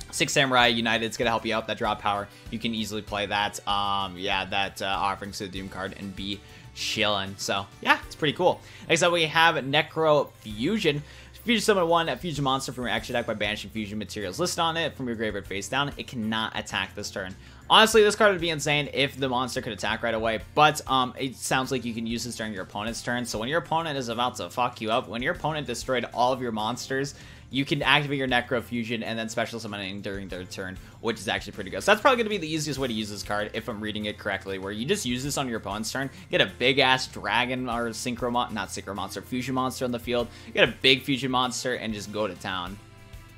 Six Samurai United is going to help you out with that draw power. You can easily play that. Um, yeah, that uh, Offerings to the Doom card and be chilling. So yeah, it's pretty cool. Next up, we have Necrofusion. Fusion Summon one, a Fusion Monster from your extra deck by banishing Fusion Materials listed on it from your graveyard face down. It cannot attack this turn. Honestly, this card would be insane if the monster could attack right away, but um, it sounds like you can use this during your opponent's turn. So when your opponent is about to fuck you up, when your opponent destroyed all of your monsters, you can activate your Necrofusion and then special summoning during their turn, which is actually pretty good. So that's probably going to be the easiest way to use this card, if I'm reading it correctly, where you just use this on your opponent's turn, get a big-ass dragon or synchro mon- not synchro monster, fusion monster on the field, get a big fusion monster, and just go to town.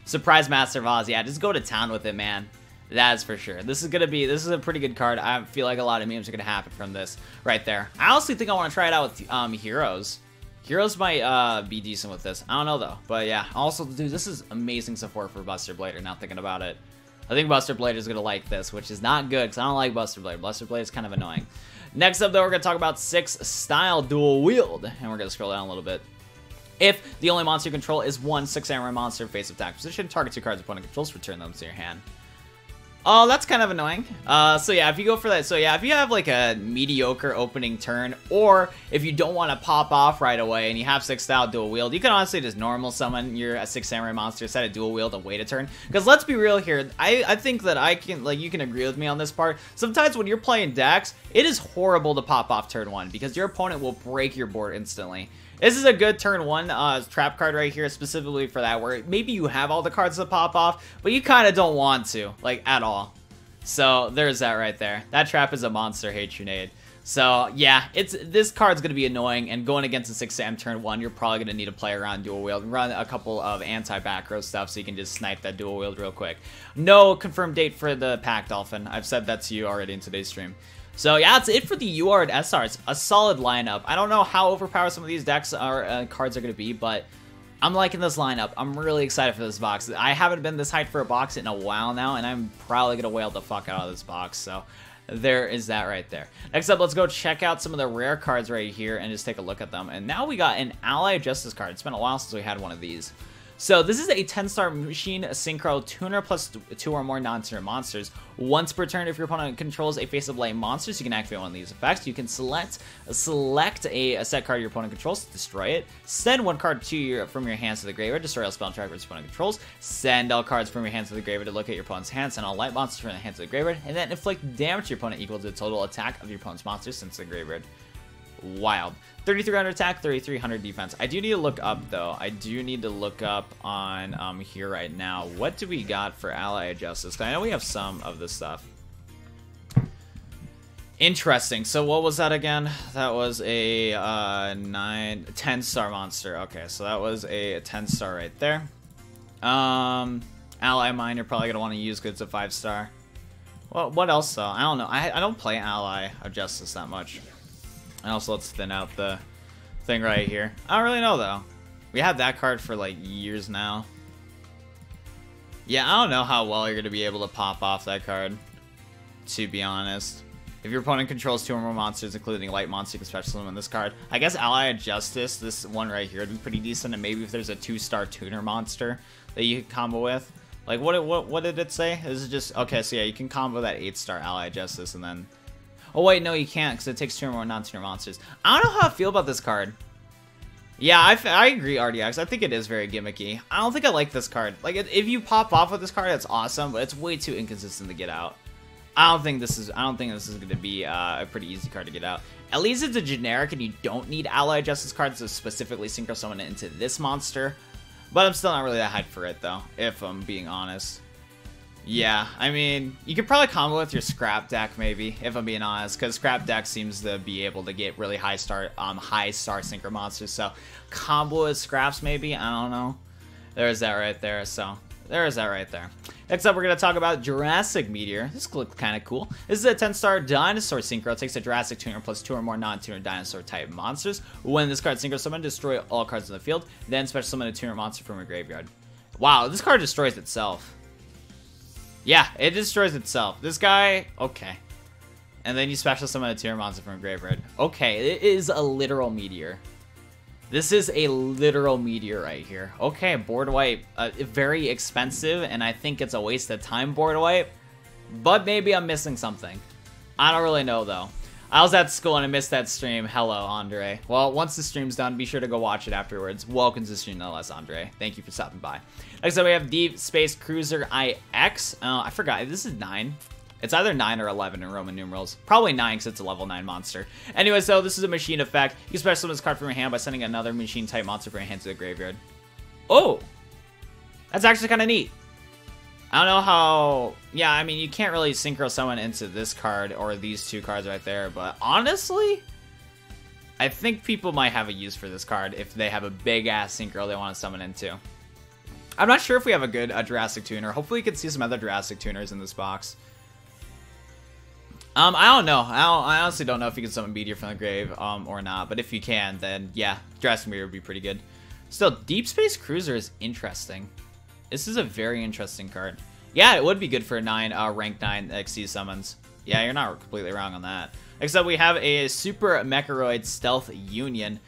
Surprise Master of Oz, yeah, just go to town with it, man. That's for sure. This is going to be, this is a pretty good card. I feel like a lot of memes are going to happen from this right there. I honestly think I want to try it out with um, Heroes. Heroes might uh, be decent with this. I don't know, though. But yeah, also, dude, this is amazing support for Buster Blader, now thinking about it. I think Buster Blader is going to like this, which is not good, because I don't like Buster Blader. Buster Blader is kind of annoying. Next up, though, we're going to talk about Six Style Dual Wield, and we're going to scroll down a little bit. If the only monster you control is one Six Samurai monster, face attack position, target two cards opponent controls, return them to your hand. Oh, that's kind of annoying. Uh, so yeah, if you go for that, so yeah, if you have like a mediocre opening turn, or if you don't want to pop off right away and you have Six Style Dual Wield, you can honestly just normal summon your uh, Six Samurai monster, set a Dual Wield, and wait a turn. Because let's be real here, I, I think that I can, like, you can agree with me on this part. Sometimes when you're playing decks, it is horrible to pop off turn one, because your opponent will break your board instantly. This is a good turn one uh, trap card right here, specifically for that, where maybe you have all the cards that pop off, but you kind of don't want to, like, at all. So there's that right there. That trap is a monster Hatronade. So yeah, it's this card's going to be annoying, and going against a Six Sam turn one, you're probably going to need to play around Dual Wield and run a couple of anti-back row stuff so you can just snipe that Dual Wield real quick. No confirmed date for the Pack Dolphin. I've said that to you already in today's stream. So yeah, that's it for the U R and S R. It's a solid lineup. I don't know how overpowered some of these decks are, uh, cards are going to be, but I'm liking this lineup. I'm really excited for this box. I haven't been this hyped for a box in a while now, and I'm probably going to whale the fuck out of this box. So there is that right there. Next up, let's go check out some of the rare cards right here and just take a look at them. And now we got an Ally of Justice card. It's been a while since we had one of these. So this is a ten star machine synchro tuner plus two or more non-tuner monsters. Once per turn, if your opponent controls a face of light monster, so you can activate one of these effects. You can select select a, a set card your opponent controls to destroy it. Send one card to your, from your hands to the graveyard. Destroy all spell trackers your opponent controls. Send all cards from your hands to the graveyard to look at your opponent's hands. Send all light monsters from the hands to the graveyard. And then inflict damage to your opponent equal to the total attack of your opponent's monster since the graveyard. Wild. thirty-three hundred attack, thirty-three hundred defense. I do need to look up, though. I do need to look up on um, here right now. What do we got for Ally of Justice? I know we have some of this stuff. Interesting. So what was that again? That was a uh, nine, ten star monster. Okay, so that was a ten star right there. Um, Ally Mine, you're probably going to want to use because it's a five star. Well, what else, though? I don't know. I, I don't play Ally of Justice that much. And also, let's thin out the thing right here. I don't really know, though. We had that card for, like, years now. Yeah, I don't know how well you're going to be able to pop off that card, to be honest. If your opponent controls two or more monsters, including light monster, you can special summon this card. I guess Ally of Justice, this one right here, would be pretty decent. And maybe if there's a two star tuner monster that you could combo with. Like, what, what, what did it say? This is just... Okay, so yeah, you can combo that eight star Ally of Justice and then... Oh, wait, no, you can't, because it takes two or more non-tuner monsters. I don't know how I feel about this card. Yeah, I, f I agree, R D X. I think it is very gimmicky. I don't think I like this card. Like, if you pop off with this card, that's awesome, but it's way too inconsistent to get out. I don't think this is I don't think this is going to be uh, a pretty easy card to get out. At least it's a generic, and you don't need Ally of Justice cards to specifically synchro summon it into this monster. But I'm still not really that hyped for it, though, if I'm being honest. Yeah, I mean, you could probably combo with your Scrap deck, maybe, if I'm being honest, because Scrap deck seems to be able to get really high star, um, high star synchro monsters, so combo with Scraps, maybe, I don't know. There's that right there, so There is that right there. Next up, we're going to talk about Jurassic Meteor. This looks kind of cool. This is a ten star Dinosaur Synchro. It takes a Jurassic tuner plus two or more non-tuner Dinosaur-type monsters. When this card synchro summon, destroy all cards in the field, then special summon a tuner monster from your graveyard. Wow, this card destroys itself. Yeah, it destroys itself. This guy, okay. And then you special summon a tuner monster from a graveyard. Okay, it is a literal meteor. This is a literal meteor right here. Okay, board wipe. Uh, very expensive, and I think it's a waste of time board wipe. But maybe I'm missing something. I don't really know, though. I was at school and I missed that stream. Hello, Andre. Well, once the stream's done, be sure to go watch it afterwards. Welcome to the stream, nonetheless, Andre. Thank you for stopping by. Next up, we have Deep Space Cruiser I X. Uh, I forgot. This is nine. It's either nine or eleven in Roman numerals. Probably nine because it's a level nine monster. Anyway, so this is a machine effect. You can special summon this card from your hand by sending another machine-type monster from your hand to the graveyard. Oh! That's actually kind of neat. I don't know how... Yeah, I mean, you can't really synchro summon into this card or these two cards right there, but honestly... I think people might have a use for this card if they have a big-ass synchro they want to summon into. I'm not sure if we have a good uh, Jurassic tuner. Hopefully we can see some other Jurassic tuners in this box. Um, I don't know. I, don't, I honestly don't know if you can summon Meteor from the grave um, or not. But if you can, then yeah, Jurassic Meteor would be pretty good. Still, Deep Space Cruiser is interesting. This is a very interesting card. Yeah, it would be good for nine uh, rank nine X C summons. Yeah, you're not completely wrong on that. Except we have a Super Mechoroid Stealth Union.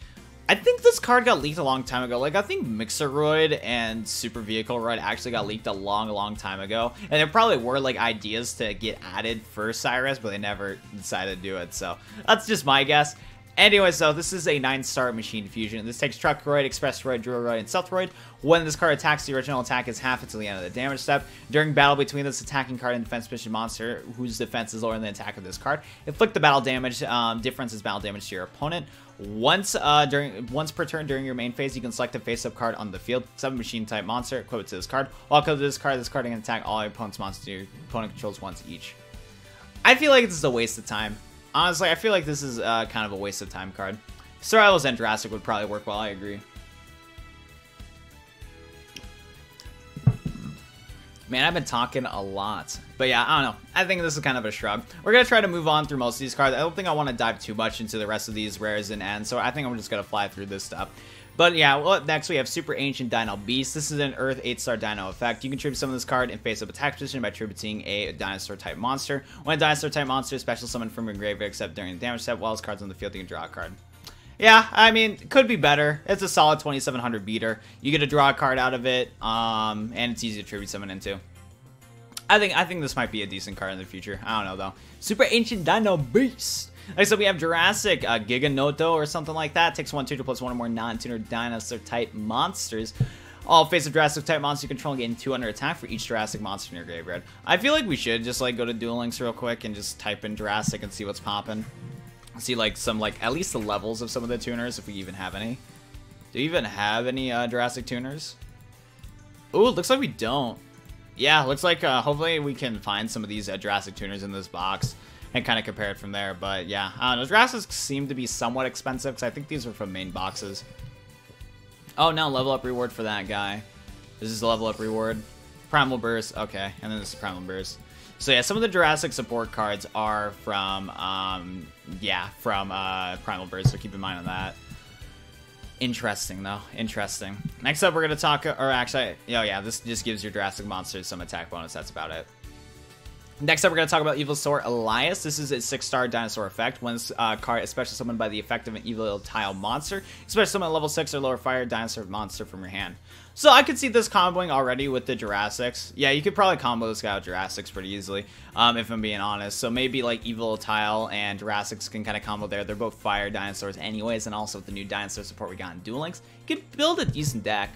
I think this card got leaked a long time ago. Like, I think Mixeroid and Super Vehicle Roid actually got leaked a long, long time ago. And there probably were, like, ideas to get added for Cyrus, but they never decided to do it. So, that's just my guess. Anyway, so this is a nine star Machine Fusion. This takes Truck Roid, Express Roid, Drill Roid, and Stealth Roid. When this card attacks, the original attack is half until the end of the damage step. During battle between this attacking card and defense mission monster, whose defense is lower than the attack of this card, inflict the battle damage, um, difference is battle damage to your opponent. Once uh, during once per turn during your main phase, you can select a face-up card on the field. Summon machine-type monster, equip it to this card. All cards to this card, this card can attack all your opponent's monsters. Your opponent controls once each. I feel like this is a waste of time. Honestly, I feel like this is uh, kind of a waste of time card. Survival's and Jurassic would probably work well, I agree. Man, I've been talking a lot. But yeah, I don't know. I think this is kind of a shrug. We're going to try to move on through most of these cards. I don't think I want to dive too much into the rest of these rares and ends, so I think I'm just going to fly through this stuff. But yeah, well, next we have Super Ancient Dino Beast. This is an Earth eight star Dino effect. You can tribute summon this card in face-up attack position by tributing a Dinosaur-type monster. When a Dinosaur-type monster is special summoned from your graveyard except during the damage step, while this card's on the field, you can draw a card. Yeah, I mean, it could be better. It's a solid twenty-seven hundred beater. You get to draw a card out of it, um, and it's easy to tribute someone into. I think I think this might be a decent card in the future. I don't know, though. Super Ancient Dino Beast. Like, so we have Jurassic uh, Giganoto or something like that. Takes one tuner plus one or more non-tuner dinosaur-type monsters. All face of Jurassic-type monsters you control gain two under attack for each Jurassic monster in your graveyard. I feel like we should just, like, go to Duel Links real quick and just type in Jurassic and see what's popping. See, like, some, like, at least the levels of some of the tuners, if we even have any. Do we even have any uh, Jurassic tuners? Ooh, looks like we don't. Yeah, looks like uh, hopefully we can find some of these uh, Jurassic tuners in this box and kind of compare it from there. But, yeah, I don't know. Jurassic seem to be somewhat expensive because I think these are from main boxes. Oh, no, level up reward for that guy. This is the level up reward. Primal Burst, okay. And then this is Primal Burst. So, yeah, some of the Jurassic support cards are from, um, yeah, from uh, Primal Bird, so keep in mind on that. Interesting, though. Interesting. Next up, we're going to talk, or actually, oh, yeah, this just gives your Jurassic monsters some attack bonus. That's about it. Next up, we're going to talk about Evilosaur Elias. This is a six star Dinosaur effect. When this uh, card is special summoned by the effect of an Evil-Tile monster, special summon a level six or lower fire Dinosaur monster from your hand. So I could see this comboing already with the Jurassics. Yeah, you could probably combo this guy with Jurassics pretty easily, um, if I'm being honest. So maybe, like, Evil-Tile and Jurassics can kind of combo there. They're both fire Dinosaurs anyways, and also with the new Dinosaur support we got in Duel Links, you could build a decent deck.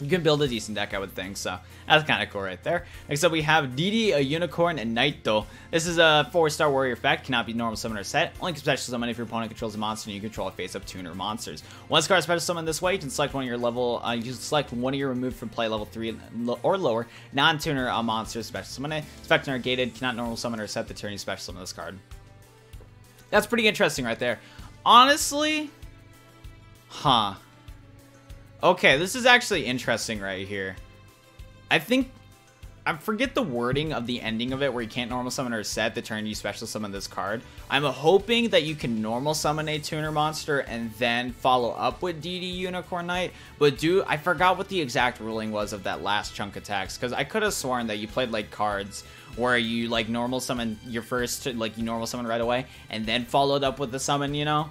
You can build a decent deck, I would think, so that's kind of cool right there. Next up, we have D D, a Unicorn, and Nitro. This is a four star Warrior effect, cannot be normal summoner set. Only can special summon if your opponent controls a monster and you control a face-up tuner monsters. Once card special summon this way, you can select one of your level, uh, you can select one of your removed from play level three or lower non-tuner uh, monsters special summon it. This effect negated, cannot normal summon or set the turn you special summon this card. That's pretty interesting right there. Honestly, huh. Okay, this is actually interesting right here. I think, I forget the wording of the ending of it where you can't normal summon or set the turn you special summon this card. I'm hoping that you can normal summon a tuner monster and then follow up with D D. Unicorn Knight. But dude, I forgot what the exact ruling was of that last chunk of text, because I could have sworn that you played like cards where you like normal summon your first, like you normal summon right away and then followed up with the summon, you know?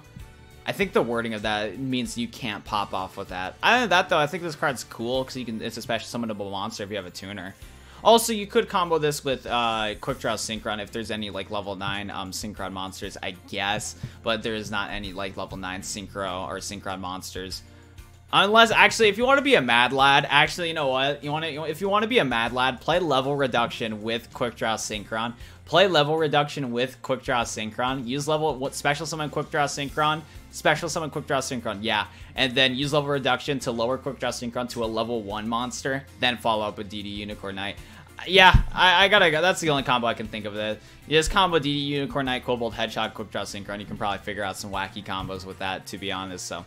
I think the wording of that means you can't pop off with that. Other than that though, I think this card's cool because you can, it's a special summonable monster if you have a tuner. Also, you could combo this with uh, Quick Draw Synchron if there's any like level nine um, Synchron monsters, I guess. But there is not any like level nine Synchro or Synchron monsters. Unless, actually, if you want to be a mad lad, actually, you know what? You want to, if you want to be a mad lad, play level reduction with Quick Draw Synchron. Play level reduction with Quick Draw Synchron. Use level what special summon Quick Draw Synchron. Special summon Quick Draw Synchron, yeah. And then use level reduction to lower Quick Draw Synchron to a level one monster. Then follow up with D D Unicorn Knight. Yeah, I, I gotta go. That's the only combo I can think of that. You just combo D D Unicorn Knight, Quillbolt Hedgehog, Quick Draw Synchron. You can probably figure out some wacky combos with that, to be honest, so.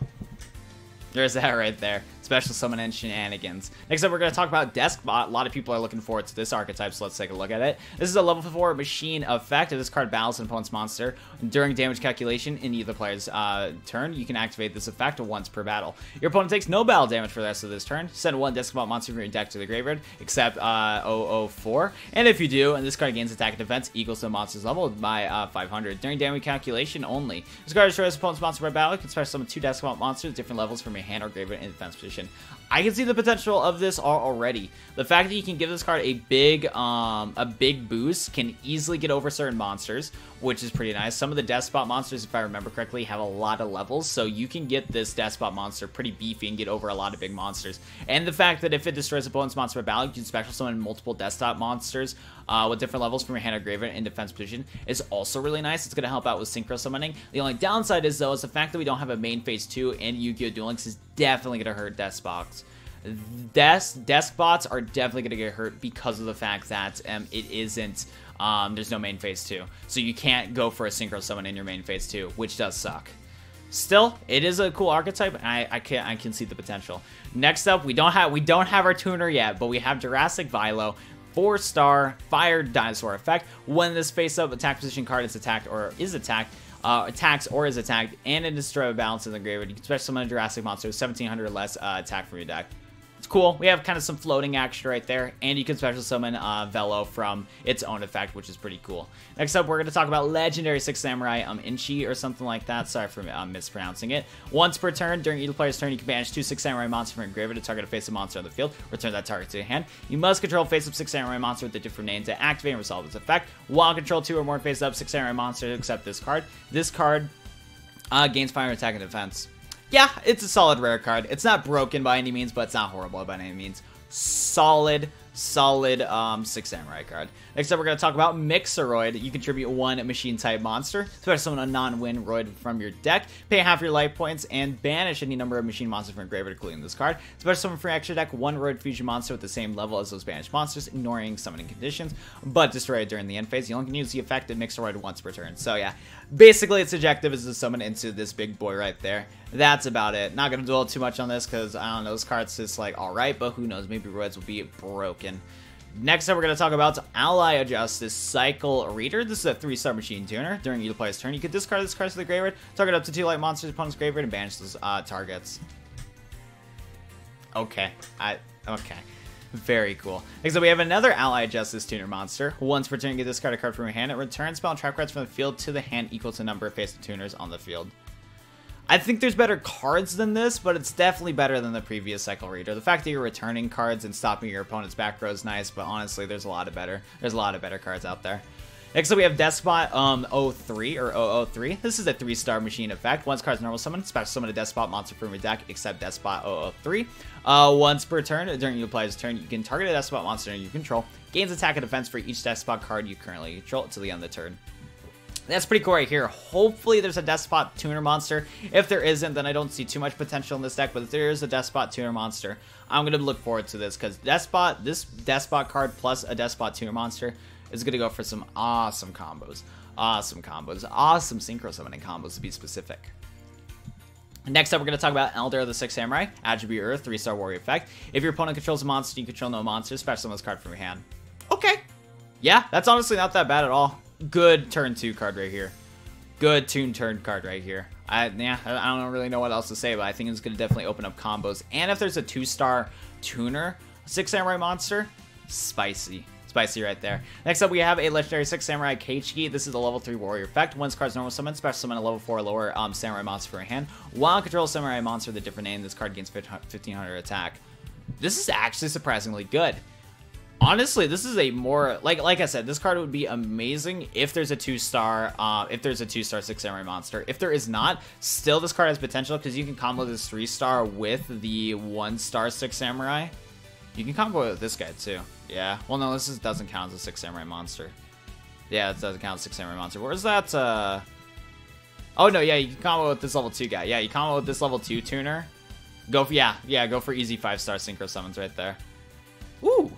There's that right there. Special summon and shenanigans. Next up, we're going to talk about Deskbot. A lot of people are looking forward to this archetype, so let's take a look at it. This is a level four machine effect. This card battles an opponent's monster. During damage calculation in either player's uh, turn, you can activate this effect once per battle. Your opponent takes no battle damage for the rest of this turn. Send one Deskbot monster from your deck to the graveyard, except uh, zero zero four. And if you do, and this card gains attack and defense equals to the monster's level by uh, five hundred. During damage calculation only. This card destroys opponent's monster by battle. You can special summon two Deskbot monsters, different levels from your hand or graveyard in defense position. I can see the potential of this already. The fact that you can give this card a big um, a big boost can easily get over certain monsters, which is pretty nice. Some of the Despot monsters, if I remember correctly, have a lot of levels, so you can get this Despot monster pretty beefy and get over a lot of big monsters. And the fact that if it destroys opponent's monster by battle, you can special summon multiple Despot monsters uh, with different levels from your hand or graveyard in defense position is also really nice. It's going to help out with Synchro Summoning. The only downside is, though, is the fact that we don't have a main phase two in Yu-Gi-Oh! Duel Links is definitely going to hurt Deskbots. Desk Deskbots are definitely going to get hurt because of the fact that um, it isn't, um, there's no main phase two. So you can't go for a Synchro Summon in your main phase two, which does suck. Still, it is a cool archetype, and I, I can I can see the potential. Next up, we don't have we don't have our tuner yet, but we have Jurassic Vilo. four star Fire Dinosaur effect. When this face-up attack position card is attacked or is attacked, Uh, attacks or is attacked, and it destroys a balance in the graveyard. You can special summon a Jurassic monster with seventeen hundred or less uh, attack from your deck. It's cool. We have kind of some floating action right there, and you can special summon uh, Velo from its own effect, which is pretty cool. Next up, we're going to talk about Legendary Six Samurai um, Inchi or something like that. Sorry for um, mispronouncing it. Once per turn, during either player's turn, you can banish two Six Samurai monsters from your graveyard to target a face-up monster on the field. Return that target to your hand. You must control face-up Six Samurai monster with a different name to activate and resolve its effect. While control two or more face-up Six Samurai monsters, except this card. This card uh, gains fire, attack, and defense. Yeah, it's a solid rare card. It's not broken by any means, but it's not horrible by any means. Solid, solid um, Six Samurai card. Next up, we're going to talk about Mixeroid. You contribute one machine-type monster. Special summon a non-win Roid from your deck. Pay half your life points and banish any number of machine monsters from your graveyard, including this card. Special summon from your extra deck one Roid fusion monster with the same level as those banished monsters, ignoring summoning conditions, but destroy it during the end phase. You only can use the effect of Mixeroid once per turn. So yeah, basically its objective is to summon into this big boy right there. That's about it. Not going to dwell too much on this because, I don't know, this card's just like, alright, but who knows, maybe Roids will be broken. Next up, we're going to talk about Ally Adjust, this Cycle Reader. This is a three star machine tuner. During either player's turn, you can discard this card to the graveyard, target up to two light monsters opponent's graveyard, and banish those uh, targets. Okay. I Okay. Very cool. Next up, we have another Ally Adjust, this tuner monster. Once per turn, you discard a card from your hand. It returns spell and trap cards from the field to the hand equal to the number of face-up tuners on the field. I think there's better cards than this, but it's definitely better than the previous Cycle Reader. The fact that you're returning cards and stopping your opponent's back row is nice, but honestly, there's a lot of better. There's a lot of better cards out there. Next up, we have Despot um, oh three, or oh oh three. This is a three star machine effect. Once cards normal summon, special summon a Despot monster from your deck, except Despot oh oh three. Uh, once per turn, during your player's turn, you can target a Despot monster you control. Gains attack and defense for each Despot card you currently control to the end of the turn. That's pretty cool right here. Hopefully there's a Despot tuner monster. If there isn't, then I don't see too much potential in this deck, but if there is a Despot tuner monster, I'm going to look forward to this, because Despot, this Despot card plus a Despot tuner monster is going to go for some awesome combos. Awesome combos. Awesome Synchro Summoning combos, to be specific. Next up, we're going to talk about Elder of the Six Samurai, Attribute Earth, three star Warrior Effect. If your opponent controls a monster, you control no monsters, special summon this card from your hand. Okay. Yeah, that's honestly not that bad at all. Good turn two card right here. Good tune turn card right here. I, yeah, I don't really know what else to say, but I think it's going to definitely open up combos. And if there's a two star tuner, Six Samurai monster, spicy. Spicy right there. Next up, we have a Legendary Six Samurai Kizan. This is a level three Warrior Effect. Once cards normal summon, special summon a level four lower um, Samurai monster from your hand. While control Samurai monster with a different name, this card gains fifteen hundred attack. This is actually surprisingly good. Honestly, this is a more like like I said, this card would be amazing if there's a two star uh, if there's a two star Six Samurai monster. If there is not, still this card has potential because you can combo this three star with the one star Six Samurai. You can combo it with this guy too. Yeah. Well, no, this is, doesn't count as a Six Samurai monster. Yeah, this doesn't count as a Six Samurai monster. Where's that? Uh... Oh no, yeah, you can combo with this level two guy. Yeah, you combo with this level two tuner. Go for yeah, yeah, go for easy five star synchro summons right there. Woo!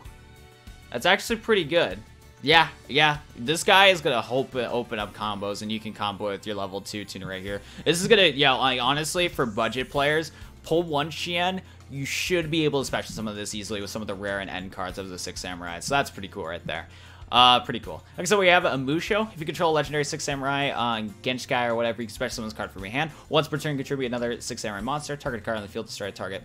That's actually pretty good. Yeah, yeah. This guy is going to open, open up combos, and you can combo with your level two tuner right here. This is going to, yeah, like, honestly, for budget players, pull one Shien, you should be able to special summon this easily with some of the rare and end cards of the Six Samurai. So that's pretty cool right there. Uh, pretty cool. Like I said, we have a Musho. If you control a Legendary Six Samurai, uh, Genshkai or whatever, you can special summon this card from your hand. Once per turn, contribute another Six Samurai monster. Target card on the field, destroy a target.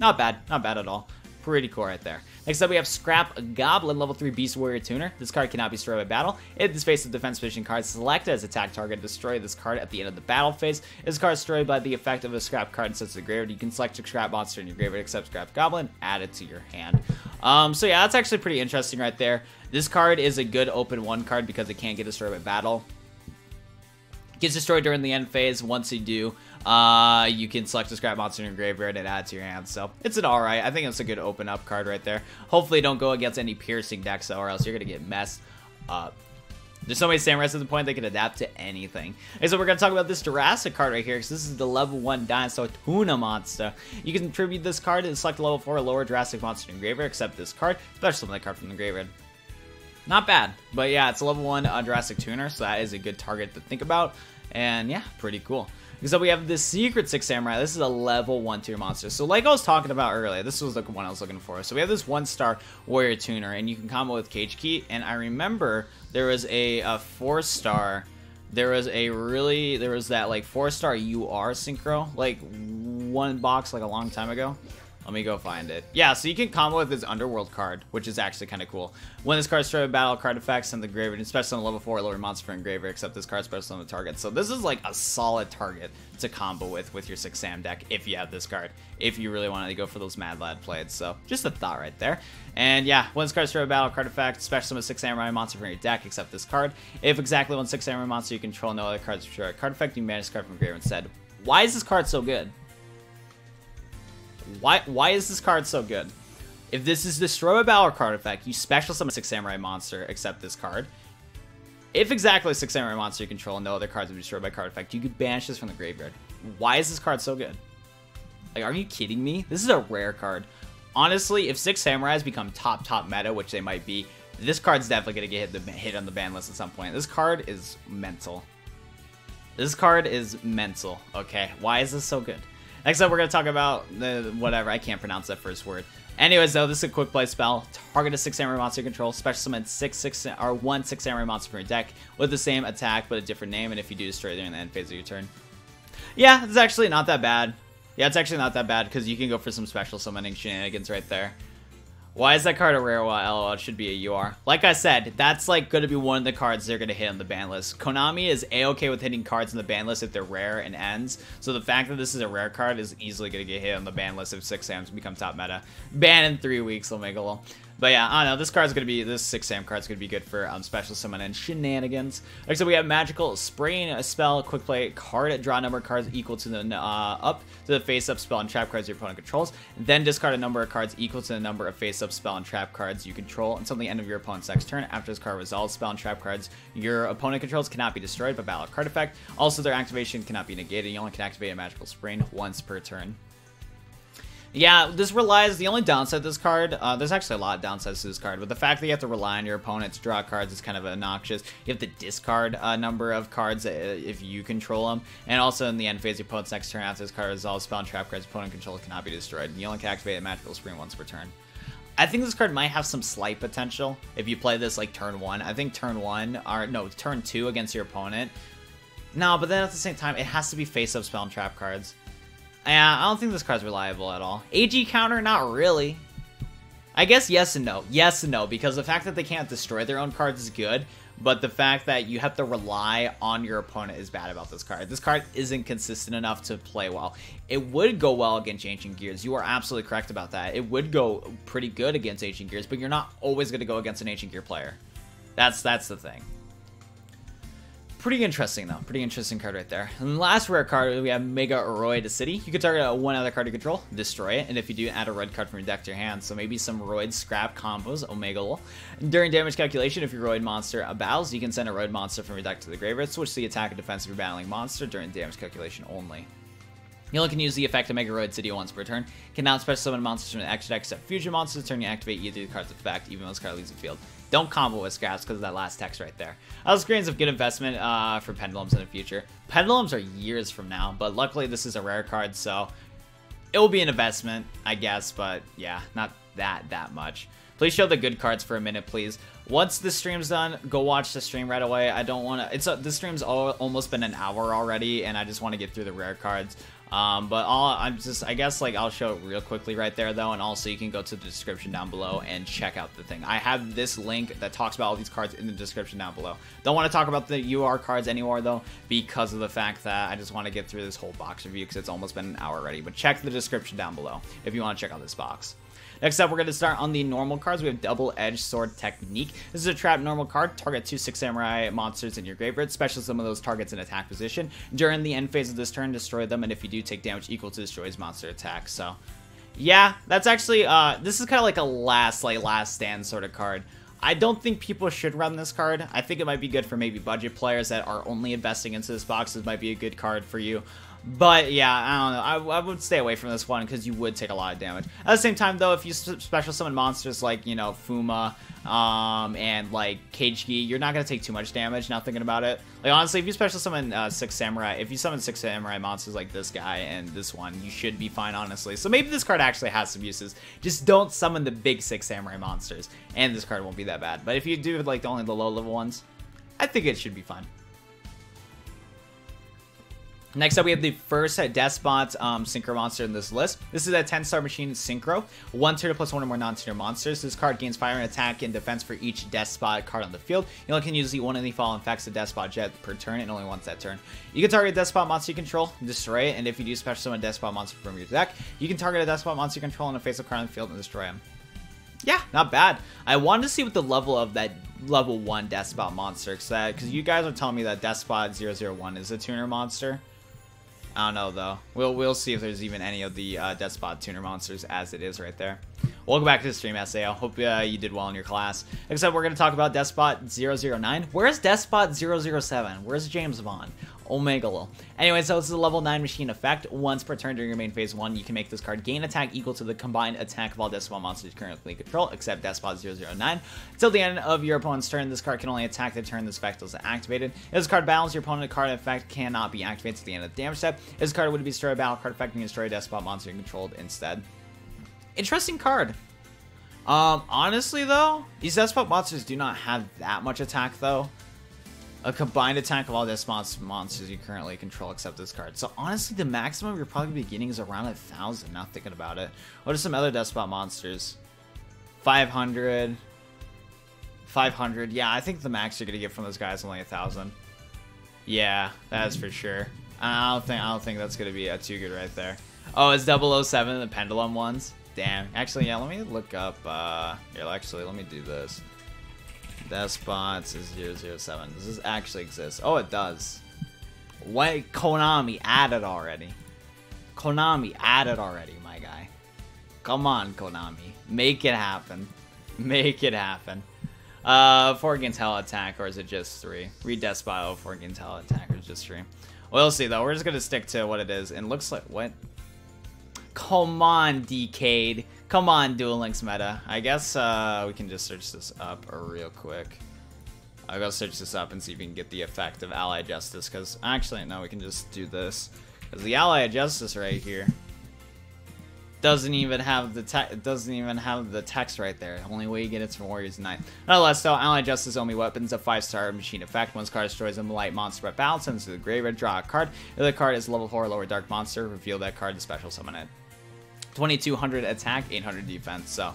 Not bad. Not bad at all. Pretty cool right there. Next up, we have Scrap Goblin, level three Beast Warrior Tuner. This card cannot be destroyed by battle. If this face of defense position card selected as attack target, destroy this card at the end of the battle phase. If this card is destroyed by the effect of a scrap card instead of the graveyard, you can select a scrap monster in your graveyard except Scrap Goblin, add it to your hand. Um, so yeah, that's actually pretty interesting right there. This card is a good open one card because it can't get destroyed by battle. It gets destroyed during the end phase. Once you do, Uh, you can select a scrap monster in your graveyard and add it to your hand. So it's an alright. I think it's a good open up card right there. Hopefully don't go against any piercing decks or else you're going to get messed up. There's so many samurais at the point they can adapt to anything. And so we're going to talk about this Jurassic card right here because this is the level one Dinosaur Tuna monster. You can tribute this card and select level four or lower Jurassic monster in your graveyard except this card. Special summon that card from the graveyard. Not bad. But yeah, it's a level one uh, Jurassic tuner, so that is a good target to think about. And yeah, pretty cool. So we have the Secret Six Samurai. This is a level one tier monster. So like I was talking about earlier, this was the one I was looking for. So we have this one star Warrior Tuner, and you can combo with Cage Key. And I remember there was a, a four star. There was a really there was that like four star U R synchro, like one box, like a long time ago. Let me go find it. Yeah, so you can combo with this Underworld card, which is actually kind of cool. When this card is destroyed by battle, card effects and the graveyard, especially on level four, lower monster from graveyard, except this card special on the target. So this is like a solid target to combo with with your Six Sam deck if you have this card. If you really wanted to go for those Mad Lad plays, so just a thought right there. And yeah, when this card is destroyed by battle, card effect, special summon Six Samurai monster from your deck, except this card. If exactly one Six Samurai monster you control, no other cards destroy card effect, you manage this card from graveyard instead. Why is this card so good? Why why is this card so good? If this is destroy a battle card effect, you special summon Six Samurai monster except this card. If exactly Six Samurai monster you control and no other cards are destroyed by card effect, you can banish this from the graveyard. Why is this card so good? Like, are you kidding me? This is a rare card. Honestly, if Six Samurais become top top meta, which they might be, this card's definitely gonna get hit the hit on the ban list at some point. This card is mental. This card is mental. Okay, why is this so good? Next up, we're going to talk about the whatever. I can't pronounce that first word. Anyways, though, this is a quick play spell. Target a Six Samurai monster you control. Special summon six, six, or one Six Samurai monster from your deck with the same attack but a different name. And if you do, destroy it during the end phase of your turn. Yeah, it's actually not that bad. Yeah, it's actually not that bad because you can go for some special summoning shenanigans right there. Why is that card a rare? Well, L O L, it should be a U R. Like I said, that's like going to be one of the cards they're going to hit on the ban list. Konami is A-okay with hitting cards on the ban list if they're rare and ends. So the fact that this is a rare card is easily going to get hit on the ban list if Six Sams become top meta. Ban in three weeks, they'll make a little. But yeah, I don't know. This card's going to be, this Six Sam card's going to be good for um, special summon and shenanigans. Next up, we have Magical Spraying, a spell, quick play card, draw number of cards equal to the uh, up to the face up spell and trap cards your opponent controls. Then discard a number of cards equal to the number of face up spell and trap cards you control until the end of your opponent's next turn. After this card resolves, spell and trap cards your opponent controls cannot be destroyed by battle card effect. Also, their activation cannot be negated. You only can activate a Magical Spraying once per turn. Yeah, this relies, the only downside to this card, uh, there's actually a lot of downsides to this card, but the fact that you have to rely on your opponent to draw cards is kind of obnoxious. You have to discard a number of cards if you control them, and also in the end phase, your opponent's next turn after this card is all spell and trap cards opponent controls cannot be destroyed. You only can activate a magical screen once per turn. I think this card might have some slight potential if you play this like turn one. I think turn one, or no, turn two against your opponent. No, but then at the same time, it has to be face-up spell and trap cards. Yeah, I don't think this card's reliable at all. A G counter, not really. I guess yes and no. Yes and no, because the fact that they can't destroy their own cards is good, but the fact that you have to rely on your opponent is bad about this card. This card isn't consistent enough to play well. It would go well against Ancient Gears. You are absolutely correct about that. It would go pretty good against Ancient Gears, but you're not always going to go against an Ancient Gear player. That's, that's the thing. Pretty interesting, though. Pretty interesting card right there. And the last rare card, we have Megaroid City. You can target one other card you control, destroy it, and if you do, add a red card from your deck to your hand. So maybe some Roid Scrap combos, Omega Lul. During damage calculation, if your Roid monster bows, you can send a Roid monster from your deck to the graveyard. Switch the attack and defense of your battling monster during damage calculation only. You only can use the effect of Megaroid City once per turn. Cannot special summon monsters from the extra deck except fusion monsters. Turn you activate either of the cards effect, even though this card leaves the field. Don't combo with Scraps because of that last text right there. Other screens of good investment uh, for Pendulums in the future. Pendulums are years from now, but luckily this is a rare card, so it will be an investment, I guess, but yeah, not that that much. Please show the good cards for a minute, please. Once this stream's done, go watch the stream right away. I don't want to... It's a, this stream's all, almost been an hour already, and I just want to get through the rare cards. Um, but all, I'm just, I guess, like, I'll show it real quickly right there, though, and also you can go to the description down below and check out the thing. I have this link that talks about all these cards in the description down below. Don't want to talk about the U R cards anymore, though, because of the fact that I just want to get through this whole box review, because it's almost been an hour already. But check the description down below if you want to check out this box. Next up, we're going to start on the normal cards. We have Double-Edged Sword Technique. This is a trap normal card. Target two Six Samurai monsters in your graveyard. Special summon those targets in attack position. During the end phase of this turn, destroy them, and if you do, take damage equal to destroys monster attack. So, yeah, that's actually, uh, this is kind of like a last, like, last stand sort of card. I don't think people should run this card. I think it might be good for maybe budget players that are only investing into this box. This might be a good card for you. But, yeah, I don't know. I, I would stay away from this one because you would take a lot of damage. At the same time, though, if you special summon monsters like, you know, Fuma um, and, like, Keiji, you're not going to take too much damage, not thinking about it. Like, honestly, if you special summon uh, Six Samurai, if you summon Six Samurai monsters like this guy and this one, you should be fine, honestly. So maybe this card actually has some uses. Just don't summon the big Six Samurai monsters, and this card won't be that bad. But if you do, like, only the low-level ones, I think it should be fine. Next up, we have the first Despot um, Synchro Monster in this list. This is a ten-star machine Synchro. One tier plus one or more non-tier monsters. This card gains fire and attack and defense for each Despot card on the field. You only can use the one of the following effects of Despot Jet per turn and only once that turn. You can target a Despot monster you control, destroy it, and if you do special summon a Despot monster from your deck, you can target a Despot monster you control and a face-up card on the field and destroy him. Yeah, not bad. I wanted to see what the level of that level one Despot monster, because you guys are telling me that Despot zero zero one is a tuner monster. I don't know, though. We'll we'll see if there's even any of the uh, Despot tuner monsters as it is right there. Welcome back to the stream, S A O. Hope uh, you did well in your class. Next up, we're going to talk about Despot zero zero nine. Where's Despot zero zero seven? Where's James Bond? Omega Lul. Anyway, so this is a level nine machine effect. Once per turn during your main phase one, you can make this card gain attack equal to the combined attack of all Despot monsters you currently control, except Despot zero zero nine. Till the end of your opponent's turn, this card can only attack the turn this effect is activated. If this card battles, your opponent's card effect cannot be activated to the end of the damage step. If this card would be destroyed, battle card effect can destroy a Despot monster you controlled instead. Interesting card. Um, honestly, though, these Despot monsters do not have that much attack, though. A combined attack of all Despot monsters you currently control except this card. So honestly, the maximum you're probably going to be getting is around a thousand, not thinking about it. What are some other Despot monsters? five hundred. five hundred. Yeah, I think the max you're going to get from those guys is only a thousand. Yeah, that is for sure. I don't think, I don't think that's going to be uh, too good right there. Oh, it's double oh seven, the Pendulum ones? Damn. Actually, yeah, let me look up... Uh, here, actually, let me do this. Despot is zero zero seven. Does this actually exist? Oh, it does. What? Konami, added already. Konami, added already, my guy. Come on, Konami. Make it happen. Make it happen. Uh, four against Hell Attack, or is it just three? Read Despot, four against Hell Attack, or is it just three? We'll see, though. We're just going to stick to what it is. And looks like... What? Come on, Decade. Come on, Duel Links meta. I guess uh, we can just search this up real quick. I'll go search this up and see if we can get the effect of Ally Justice, because actually, no, we can just do this. Because the Ally Justice right here doesn't even have the te doesn't even have the text right there. The only way you get it's from Warriors Unite. Nonetheless, though, Ally Justice only weapons a five-star machine effect. Once card destroys a light monster by battle, sends to the graveyard, draw a card. If the card is level four or lower dark monster, reveal that card and special summon it. twenty-two hundred attack, eight hundred defense, so...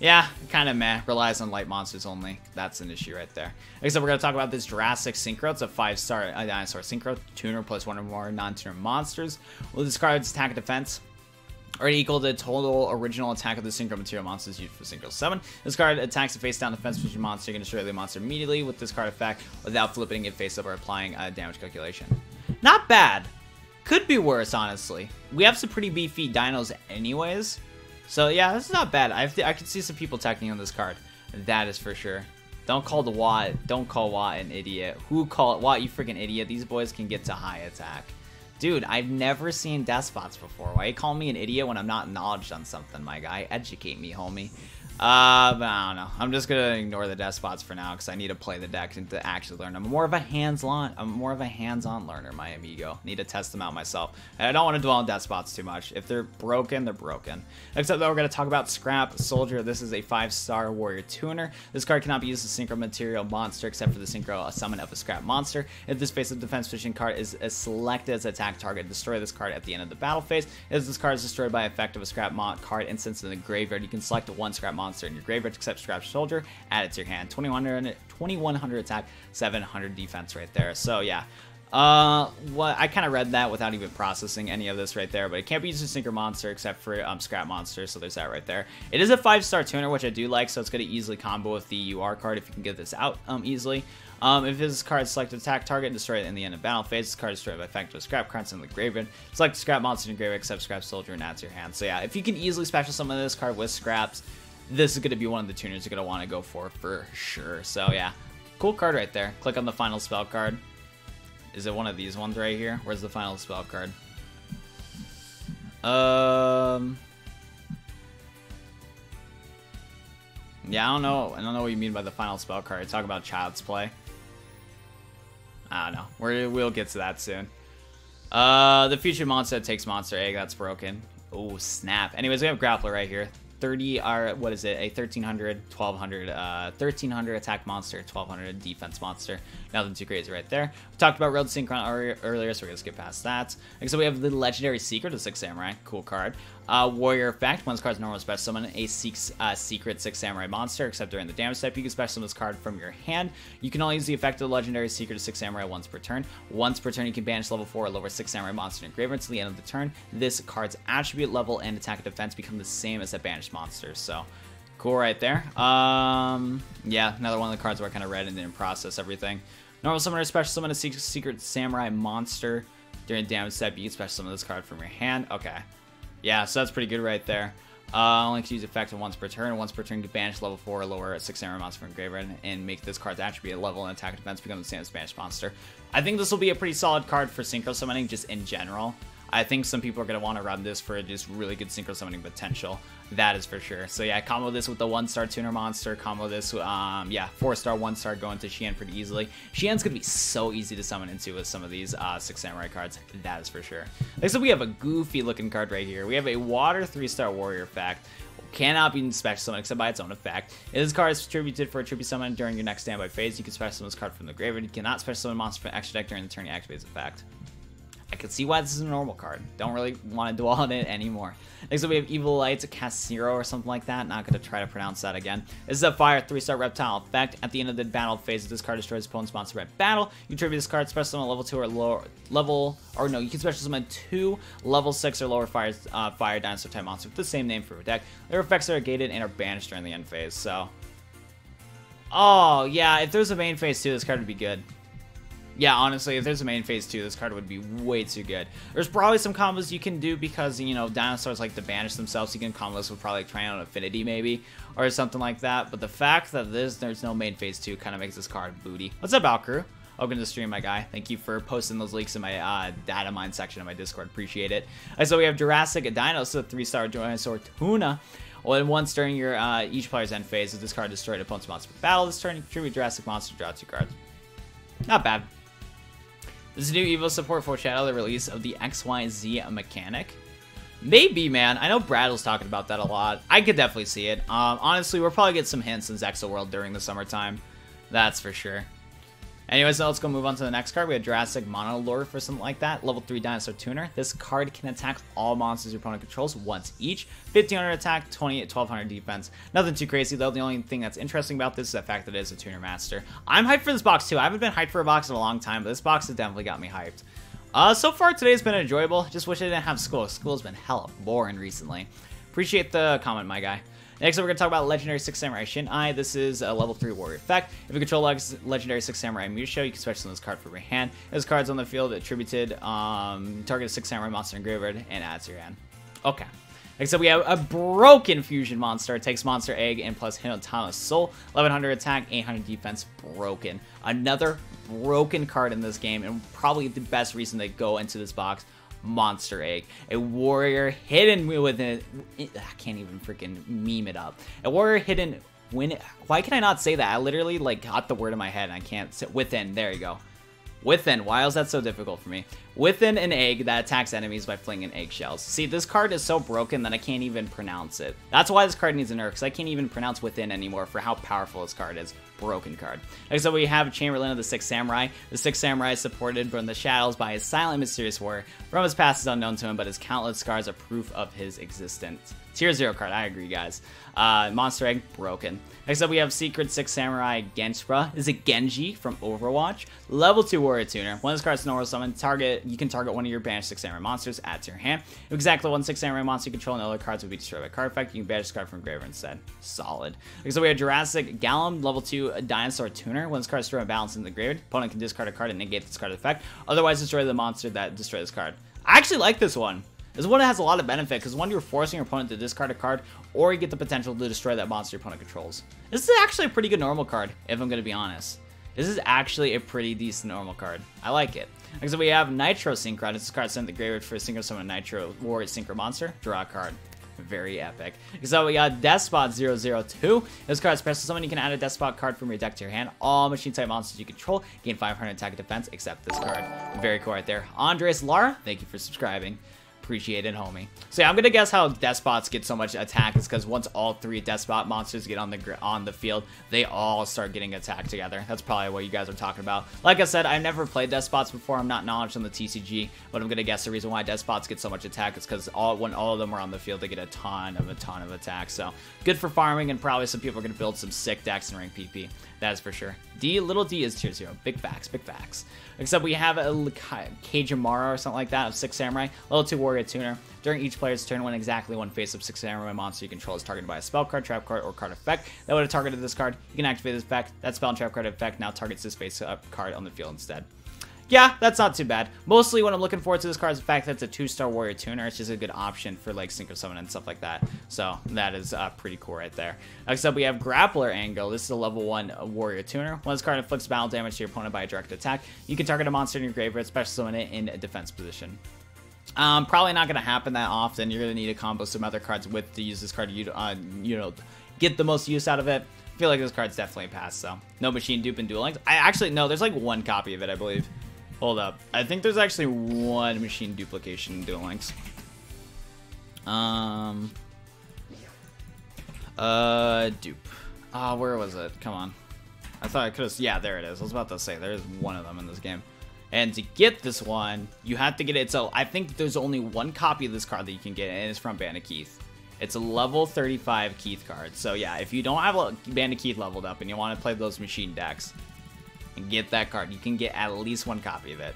yeah, kind of meh. Relies on light monsters only. That's an issue right there. Except we're going to talk about this Jurassic Synchro. It's a five-star uh, dinosaur synchro. Tuner plus one or more non-tuner monsters. We'll discard its attack and defense. Already equal to the total original attack of the synchro material monsters used for Synchro seven. This card attacks a face-down defense with your monster. You can destroy the monster immediately with this card effect without flipping it face-up or applying a damage calculation. Not bad. Could be worse, honestly. We have some pretty beefy dinos anyways. So, yeah, this is not bad. I've I can see some people attacking on this card. That is for sure. Don't call the Watt. Don't call Watt an idiot. Who call it? Watt, you freaking idiot. These boys can get to high attack. Dude, I've never seen Despots before. Why you call me an idiot when I'm not knowledged on something, my guy? Educate me, homie. Uh, but I don't know. I'm just going to ignore the Despots for now because I need to play the deck and to actually learn. I'm more of a hands-on I'm more of a hands-on learner, my amigo. Need to test them out myself. And I don't want to dwell on Despots too much. If they're broken, they're broken. Except that we're going to talk about Scrap Soldier. This is a five-star warrior tuner. This card cannot be used as a synchro material monster except for the synchro summon of a scrap monster. If this face of defense fishing card is selected as attack target, destroy this card at the end of the battle phase. If this card is destroyed by effect of a scrap mod card instance in the graveyard, you can select one scrap monster monster in your graveyard except Scrap Soldier, add it to your hand. twenty-one hundred attack, seven hundred defense right there. So yeah, uh, well, I kind of read that without even processing any of this right there, but it can't be used as a synchro monster except for um, Scrap Monster, so there's that right there. It is a five-star tuner, which I do like, so it's going to easily combo with the U R card if you can get this out um, easily. Um, if this card selected attack target and destroy it in the end of battle phase, this card is destroyed by effect of scrap cards in the graveyard. Select Scrap Monster in your graveyard except Scrap Soldier and add to your hand. So yeah, if you can easily special summon this card with scraps, this is going to be one of the tuners you're going to want to go for, for sure. So, yeah. Cool card right there. Click on the final spell card. Is it one of these ones right here? Where's the final spell card? Um... Yeah, I don't know. I don't know what you mean by the final spell card. Talk about Child's Play. I don't know. We're, we'll get to that soon. Uh, the future monster that takes monster egg. That's broken. Oh, snap. Anyways, we have Grappler right here. thirty are, what is it, a thirteen hundred, twelve hundred, uh, thirteen hundred attack monster, twelve hundred defense monster. Nothing too crazy right there. We talked about Road Synchron earlier, so we're going to skip past that. Except we have the Legendary Secret Six Samurai. Cool card. Uh, Warrior effect. Once card's normal special summon a six, uh, Secret Six Samurai monster, except during the damage step, you can special summon this card from your hand. You can only use the effect of the Legendary Secret Six Samurai once per turn. Once per turn, you can banish level four or lower Six Samurai monster in graveyard until the end of the turn. This card's attribute level and attack and defense become the same as that banished monster, so cool right there. Um, yeah, another one of the cards where I kind of read and didn't process everything. Normal summoner, special summon a Secret, secret Samurai monster during damage step. You can special summon this card from your hand. Okay. Yeah, so that's pretty good right there. Uh, only can use effect once per turn. Once per turn, you can banish level four or lower Six Samurai monster from graveyard and make this card's attribute level and attack defense become the same as banished monster. I think this will be a pretty solid card for synchro summoning just in general. I think some people are going to want to run this for just really good synchro summoning potential. That is for sure. So yeah, combo this with the one-star tuner monster. Combo this, um, yeah, four-star, one-star going to Shien pretty easily. Shien's going to be so easy to summon into with some of these uh, Six Samurai cards. That is for sure. Next up, we have a goofy-looking card right here. We have a Water three-star Warrior effect. Cannot be special summoned except by its own effect. If this card is attributed for a tribute summon during your next standby phase, you can special summon this card from the graveyard. You cannot special summon monster from extra deck during the turn you activate its effect. I can see why this is a normal card. Don't really want to dwell on it anymore. Next up, we have Evil Lights, Casero or something like that. Not going to try to pronounce that again. This is a Fire three-star Reptile effect. At the end of the battle phase, if this card destroys opponent's monster by battle, you tribute this card, special summon level two or lower level, or no, you can special summon two level six or lower fire, uh, fire dinosaur type monster with the same name for your deck. Their effects are gated and are banished during the end phase, so. Oh, yeah, if there's a main phase too, this card would be good. Yeah, honestly, if there's a main phase too, this card would be way too good. There's probably some combos you can do because, you know, dinosaurs like to banish themselves. You can combo this with probably Trion Affinity maybe or something like that. But the fact that this, there's no main phase two kind of makes this card booty. What's up, Valkyrie? Welcome to the stream, my guy. Thank you for posting those links in my uh, data mine section of my Discord. Appreciate it. Right, so we have Jurassic Dino, so three-star dinosaur tuna. Well, and once during your uh, each player's end phase, if this card destroyed opponent's monster battle this turn, contribute Jurassic monster, draw two cards. Not bad. This new Evo support foreshadow the release of the X Y Z mechanic. Maybe, man. I know Brad was talking about that a lot. I could definitely see it. Um, honestly, we'll probably get some hints in Zexaworld during the summertime. That's for sure. Anyways, so let's go move on to the next card. We have Jurassic Monolure for something like that. Level three Dinosaur Tuner. This card can attack all monsters your opponent controls once each. fifteen hundred attack, twenty-eight, twelve hundred defense. Nothing too crazy, though. The only thing that's interesting about this is the fact that it is a Tuner Master. I'm hyped for this box, too. I haven't been hyped for a box in a long time, but this box has definitely got me hyped. Uh, so far, today's been enjoyable. Just wish I didn't have school. School's been hella boring recently. Appreciate the comment, my guy. Next up, we're going to talk about Legendary Six Samurai Shien. This is a level three warrior effect. If you control Legendary Six Samurai Musho, you can special this card from your hand. This card's on the field attributed, um, target a Six Samurai monster in graveyard and adds to your hand. Okay. Except we have a broken fusion monster. It takes monster egg and plus Hinotama's soul. eleven hundred attack, eight hundred defense, broken. Another broken card in this game, and probably the best reason they go into this box. Monster egg. A warrior hidden within it. I can't even freaking meme it up. A warrior hidden when. Why can I not say that? I literally like got the word in my head and I can't sit within. There you go. Within. Why is that so difficult for me? Within an egg that attacks enemies by flinging eggshells. See, this card is so broken that I can't even pronounce it. That's why this card needs an nerf, because I can't even pronounce within anymore for how powerful this card is. Broken card. Next up, we have Chamberlain of the Six Samurai. The Six Samurai is supported from the shadows by his silent, mysterious warrior. From his past is unknown to him, but his countless scars are proof of his existence. Tier zero card. I agree, guys. Uh, Monster Egg, broken. Next up, we have Secret Six Samurai Genshura. This is a Genji from Overwatch. Level two warrior tuner. When this card is normal summon, target you can target one of your banished Six Samurai monsters, add to your hand. If exactly one Six Samurai monster you control and other cards will be destroyed by card effect, you can banish this card from graveyard instead. Solid. Next up, we have Jurassic Golem, level two a dinosaur tuner. When this card is thrown and balanced in the graveyard, opponent can discard a card and negate this card effect. Otherwise, destroy the monster that destroys this card. I actually like this one. This one has a lot of benefit because one, you're forcing your opponent to discard a card, or you get the potential to destroy that monster your opponent controls. This is actually a pretty good normal card, if I'm going to be honest. This is actually a pretty decent normal card. I like it. Next up, we have Nitro Synchron. This card sent the graveyard for a synchro summon Nitro Warrior Synchro Monster. Draw a card. Very epic. So we got Despot zero zero two. This card is special summon. You can add a Despot card from your deck to your hand. All machine type monsters you control gain five hundred attack and defense, except this card. Very cool right there. Andres Lara, thank you for subscribing. Appreciate it, homie. So yeah, I'm gonna guess how Despots get so much attack is because once all three Despot monsters get on the on the field, they all start getting attacked together. That's probably what you guys are talking about. Like I said, I've never played Despots before. I'm not knowledgeable on the T C G, but I'm gonna guess the reason why Despots get so much attack is because all when all of them are on the field, they get a ton of a ton of attack. So good for farming, and probably some people are gonna build some sick decks and rank P P. That is for sure. D, little D is tier zero. Big facts, big facts. Except we have a Kajimara or something like that of Six Samurai. Level two warrior tuner. During each player's turn, when exactly one face of Six Samurai monster you control is targeted by a spell card, trap card, or card effect that would have targeted this card, you can activate this effect. That spell and trap card effect now targets this face up card on the field instead. Yeah, that's not too bad. Mostly what I'm looking forward to this card is the fact that it's a two-star warrior tuner. It's just a good option for like synchro summon and stuff like that. So that is uh, pretty cool right there. Next up, we have Grappler Angle. This is a level one warrior tuner. When this card inflicts battle damage to your opponent by a direct attack, you can target a monster in your graveyard, special summon it in a defense position. Um, probably not going to happen that often. You're going to need to combo some other cards with to use this card to uh, you know, get the most use out of it. I feel like this card's definitely passed, so. No Machine Dupe and Duel Links. I actually, no, there's like one copy of it, I believe. Hold up. I think there's actually one machine duplication in Duel Links. Um. Uh, dupe. Ah, oh, where was it? Come on. I thought I could have. Yeah, there it is. I was about to say, there is one of them in this game. And to get this one, you have to get it. So I think there's only one copy of this card that you can get, and it's from Bandit Keith. It's a level thirty-five Keith card. So yeah, if you don't have Bandit Keith leveled up and you want to play those machine decks, and get that card. You can get at least one copy of it.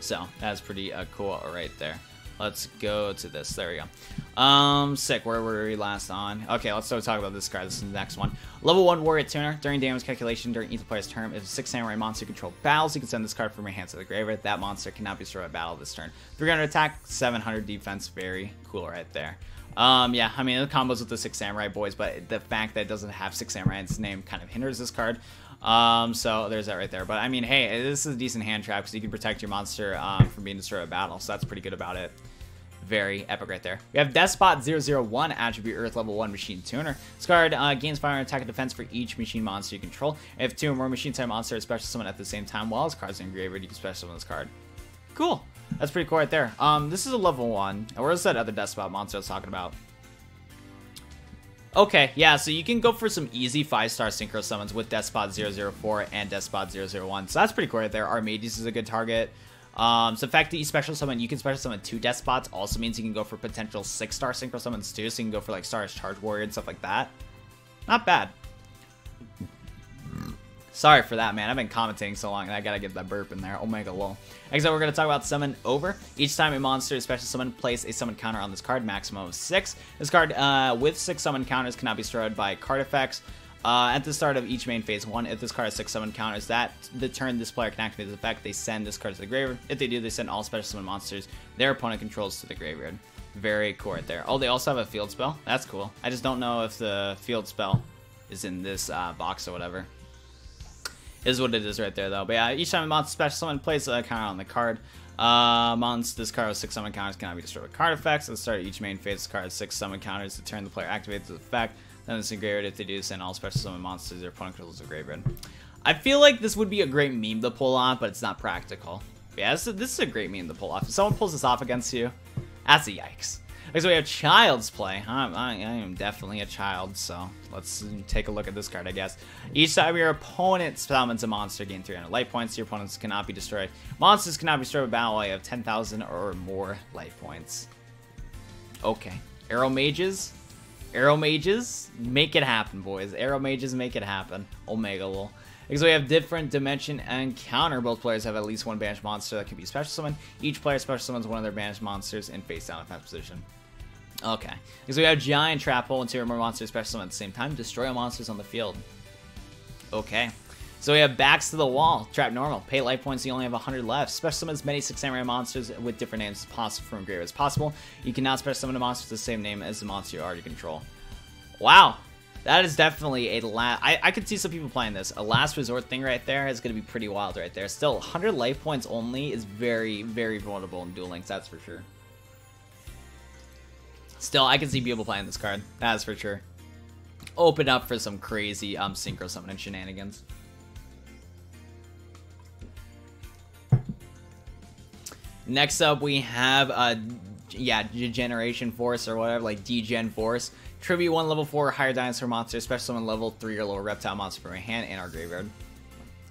So that's pretty uh, cool right there. Let's go to this. There we go. Um, sick. Where were we last on? Okay, let's start talking about this card. This is the next one. Level one warrior tuner. During damage calculation during each player's turn, if Six Samurai monster control battles, you can send this card from your hand to the graveyard. That monster cannot be destroyed by battle this turn. three hundred attack, seven hundred defense. Very cool right there. Um, yeah, I mean, it combos with the Six Samurai boys, but the fact that it doesn't have Six Samurai in its name kind of hinders this card. Um, so there's that right there. But I mean, hey, this is a decent hand trap because you can protect your monster um, from being destroyed at battle. So that's pretty good about it. Very epic right there. We have Despot zero zero one, attribute Earth level one machine tuner. This card uh, gains fire and attack and defense for each machine monster you control. If two or more machine type monsters special summon at the same time while this card's engraved, you can special summon this card. Cool. That's pretty cool right there. Um, this is a level one. And where's that other Despot monster I was talking about? Okay, yeah, so you can go for some easy five star Synchro Summons with Despot zero zero four and Despot zero zero one. So that's pretty cool right there. Armades is a good target. Um, so the fact that you special summon, you can special summon two Despots also means you can go for potential six star Synchro Summons too. So you can go for like Stardust Charge Warrior and stuff like that. Not bad. Sorry for that, man. I've been commentating so long and I gotta get that burp in there. Omega lol. Next up, we're gonna talk about Summon Over. Each time a monster is special summon, place a summon counter on this card, maximum of six. This card uh, with six summon counters cannot be destroyed by card effects. Uh, at the start of each main phase one, if this card has six summon counters, that the turn this player can activate this effect, they send this card to the graveyard. If they do, they send all special summon monsters their opponent controls to the graveyard. Very cool right there. Oh, they also have a field spell. That's cool. I just don't know if the field spell is in this uh, box or whatever. Is what it is right there though. But yeah, each time a monster special summon plays a counter on the card. Uh, monster, this card with six summon counters cannot be destroyed with card effects. At the start of each main phase, this card has six summon counters. The turn the player activates this effect, then it's engraved. If they do, send all special summon monsters their opponent controls to graveyard. I feel like this would be a great meme to pull off, but it's not practical. But yeah, this is, a, this is a great meme to pull off. If someone pulls this off against you, that's a yikes. Okay, so we have Child's Play. I'm, I, I am definitely a child, so let's take a look at this card, I guess. Each time your opponent summons a monster, gain three hundred life points. Your opponents cannot be destroyed. Monsters cannot be destroyed by battle while you have ten thousand or more life points. Okay. Arrow Mages. Arrow Mages. Make it happen, boys. Arrow Mages, make it happen. Omega lol. Because we have different dimension and counter. Both players have at least one banished monster that can be special summoned. Each player special summons one of their banished monsters in face down attack position. Okay. Because we have Giant Trap Hole and two or more monsters special summon at the same time. Destroy all monsters on the field. Okay. So we have Backs to the Wall. Trap normal. Pay life points. You only have one hundred left. Special summon as many Six Samurai monsters with different names as possible from graveyard as possible. You cannot special summon a monster with the same name as the monster you already control. Wow. That is definitely a last... I, I could see some people playing this. A last resort thing right there is going to be pretty wild right there. Still, one hundred life points only is very, very vulnerable in Duel Links. That's for sure. Still, I can see people playing this card. That's for sure. Open up for some crazy um, Synchro Summoning shenanigans. Next up, we have... Uh, yeah, Degeneration Force or whatever. Like, Degen Force. Tribute one level four or higher dinosaur monster, special summon level three or lower reptile monster from my hand in our graveyard.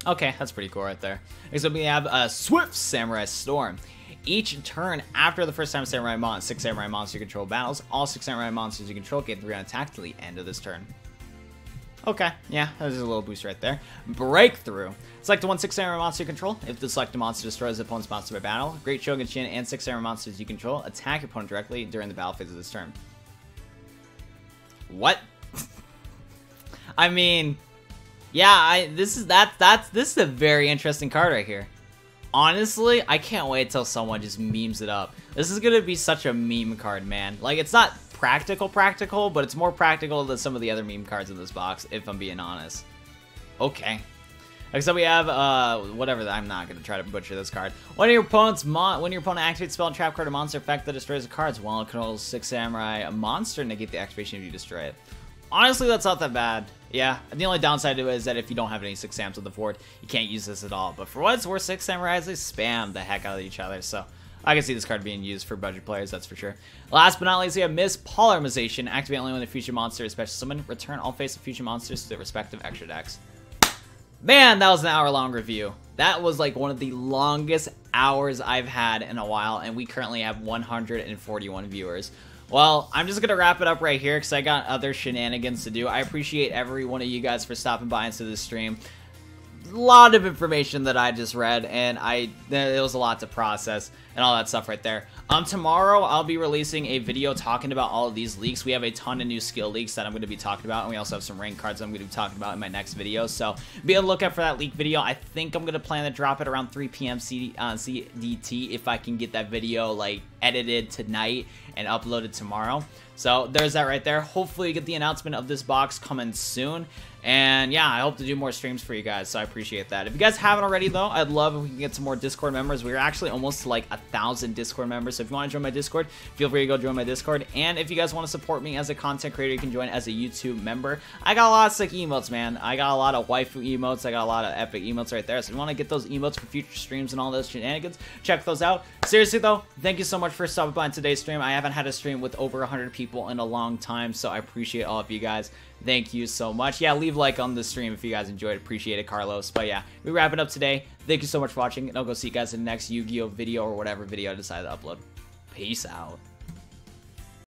Okay, that's pretty cool right there. Next up, we have a Swift Samurai Storm. Each turn after the first time Samurai Mon, Six Samurai monster you control battles, all Six Samurai monsters you control gain three on attack till the end of this turn. Okay, yeah, that was a little boost right there. Breakthrough. Select one Six Samurai monster you control. If the selected monster destroys the opponent's monster by battle, Great Shogun Shin and Six Samurai monsters you control attack your opponent directly during the battle phase of this turn. What? I mean, yeah, I this is that that's this is a very interesting card right here. Honestly, I can't wait till someone just memes it up. This is gonna be such a meme card, man. Like, it's not practical practical, but it's more practical than some of the other meme cards in this box, if I'm being honest. Okay. Except we have, uh, whatever, I'm not going to try to butcher this card. When your opponent's mon when your opponent activates spell and trap card or monster effect that destroys the cards, while it controls Six Samurai, a monster, negate the activation if you destroy it. Honestly, that's not that bad. Yeah, the only downside to it is that if you don't have any Six Sams on the board, you can't use this at all. But for what it's worth, Six Samurais, they spam the heck out of each other, so... I can see this card being used for budget players, that's for sure. Last but not least, we have Miss Polymerization. Activate only when the future monster is special summon. Return all face of future monsters to their respective extra decks. Man, that was an hour-long review. That was like one of the longest hours I've had in a while, and we currently have one hundred forty-one viewers. Well, I'm just going to wrap it up right here because I got other shenanigans to do. I appreciate every one of you guys for stopping by into this stream. A lot of information that I just read, and I it was a lot to process and all that stuff right there. Um, tomorrow I'll be releasing a video talking about all of these leaks. We have a ton of new skill leaks that I'm going to be talking about, and we also have some rank cards that I'm going to be talking about in my next video. So be on the lookout for that leak video. I think I'm going to plan to drop it around three P M C D T if I can get that video like edited tonight and uploaded tomorrow. So there's that right there. Hopefully you get the announcement of this box coming soon. And yeah, I hope to do more streams for you guys, so I appreciate that. If you guys haven't already though, I'd love if we can get some more Discord members. We're actually almost to like a thousand Discord members, so if you want to join my Discord, feel free to go join my Discord. And if you guys want to support me as a content creator, you can join as a YouTube member. I got a lot of sick emotes, man. I got a lot of waifu emotes. I got a lot of epic emotes right there. So if you want to get those emotes for future streams and all those shenanigans, check those out. Seriously though, thank you so much for stopping by on today's stream. I haven't had a stream with over one hundred people in a long time, so I appreciate all of you guys. Thank you so much. Yeah, leave a like on the stream if you guys enjoyed. Appreciate it, Carlos. But yeah, we wrap it up today. Thank you so much for watching, and I'll go see you guys in the next Yu-Gi-Oh video or whatever video I decide to upload. Peace out.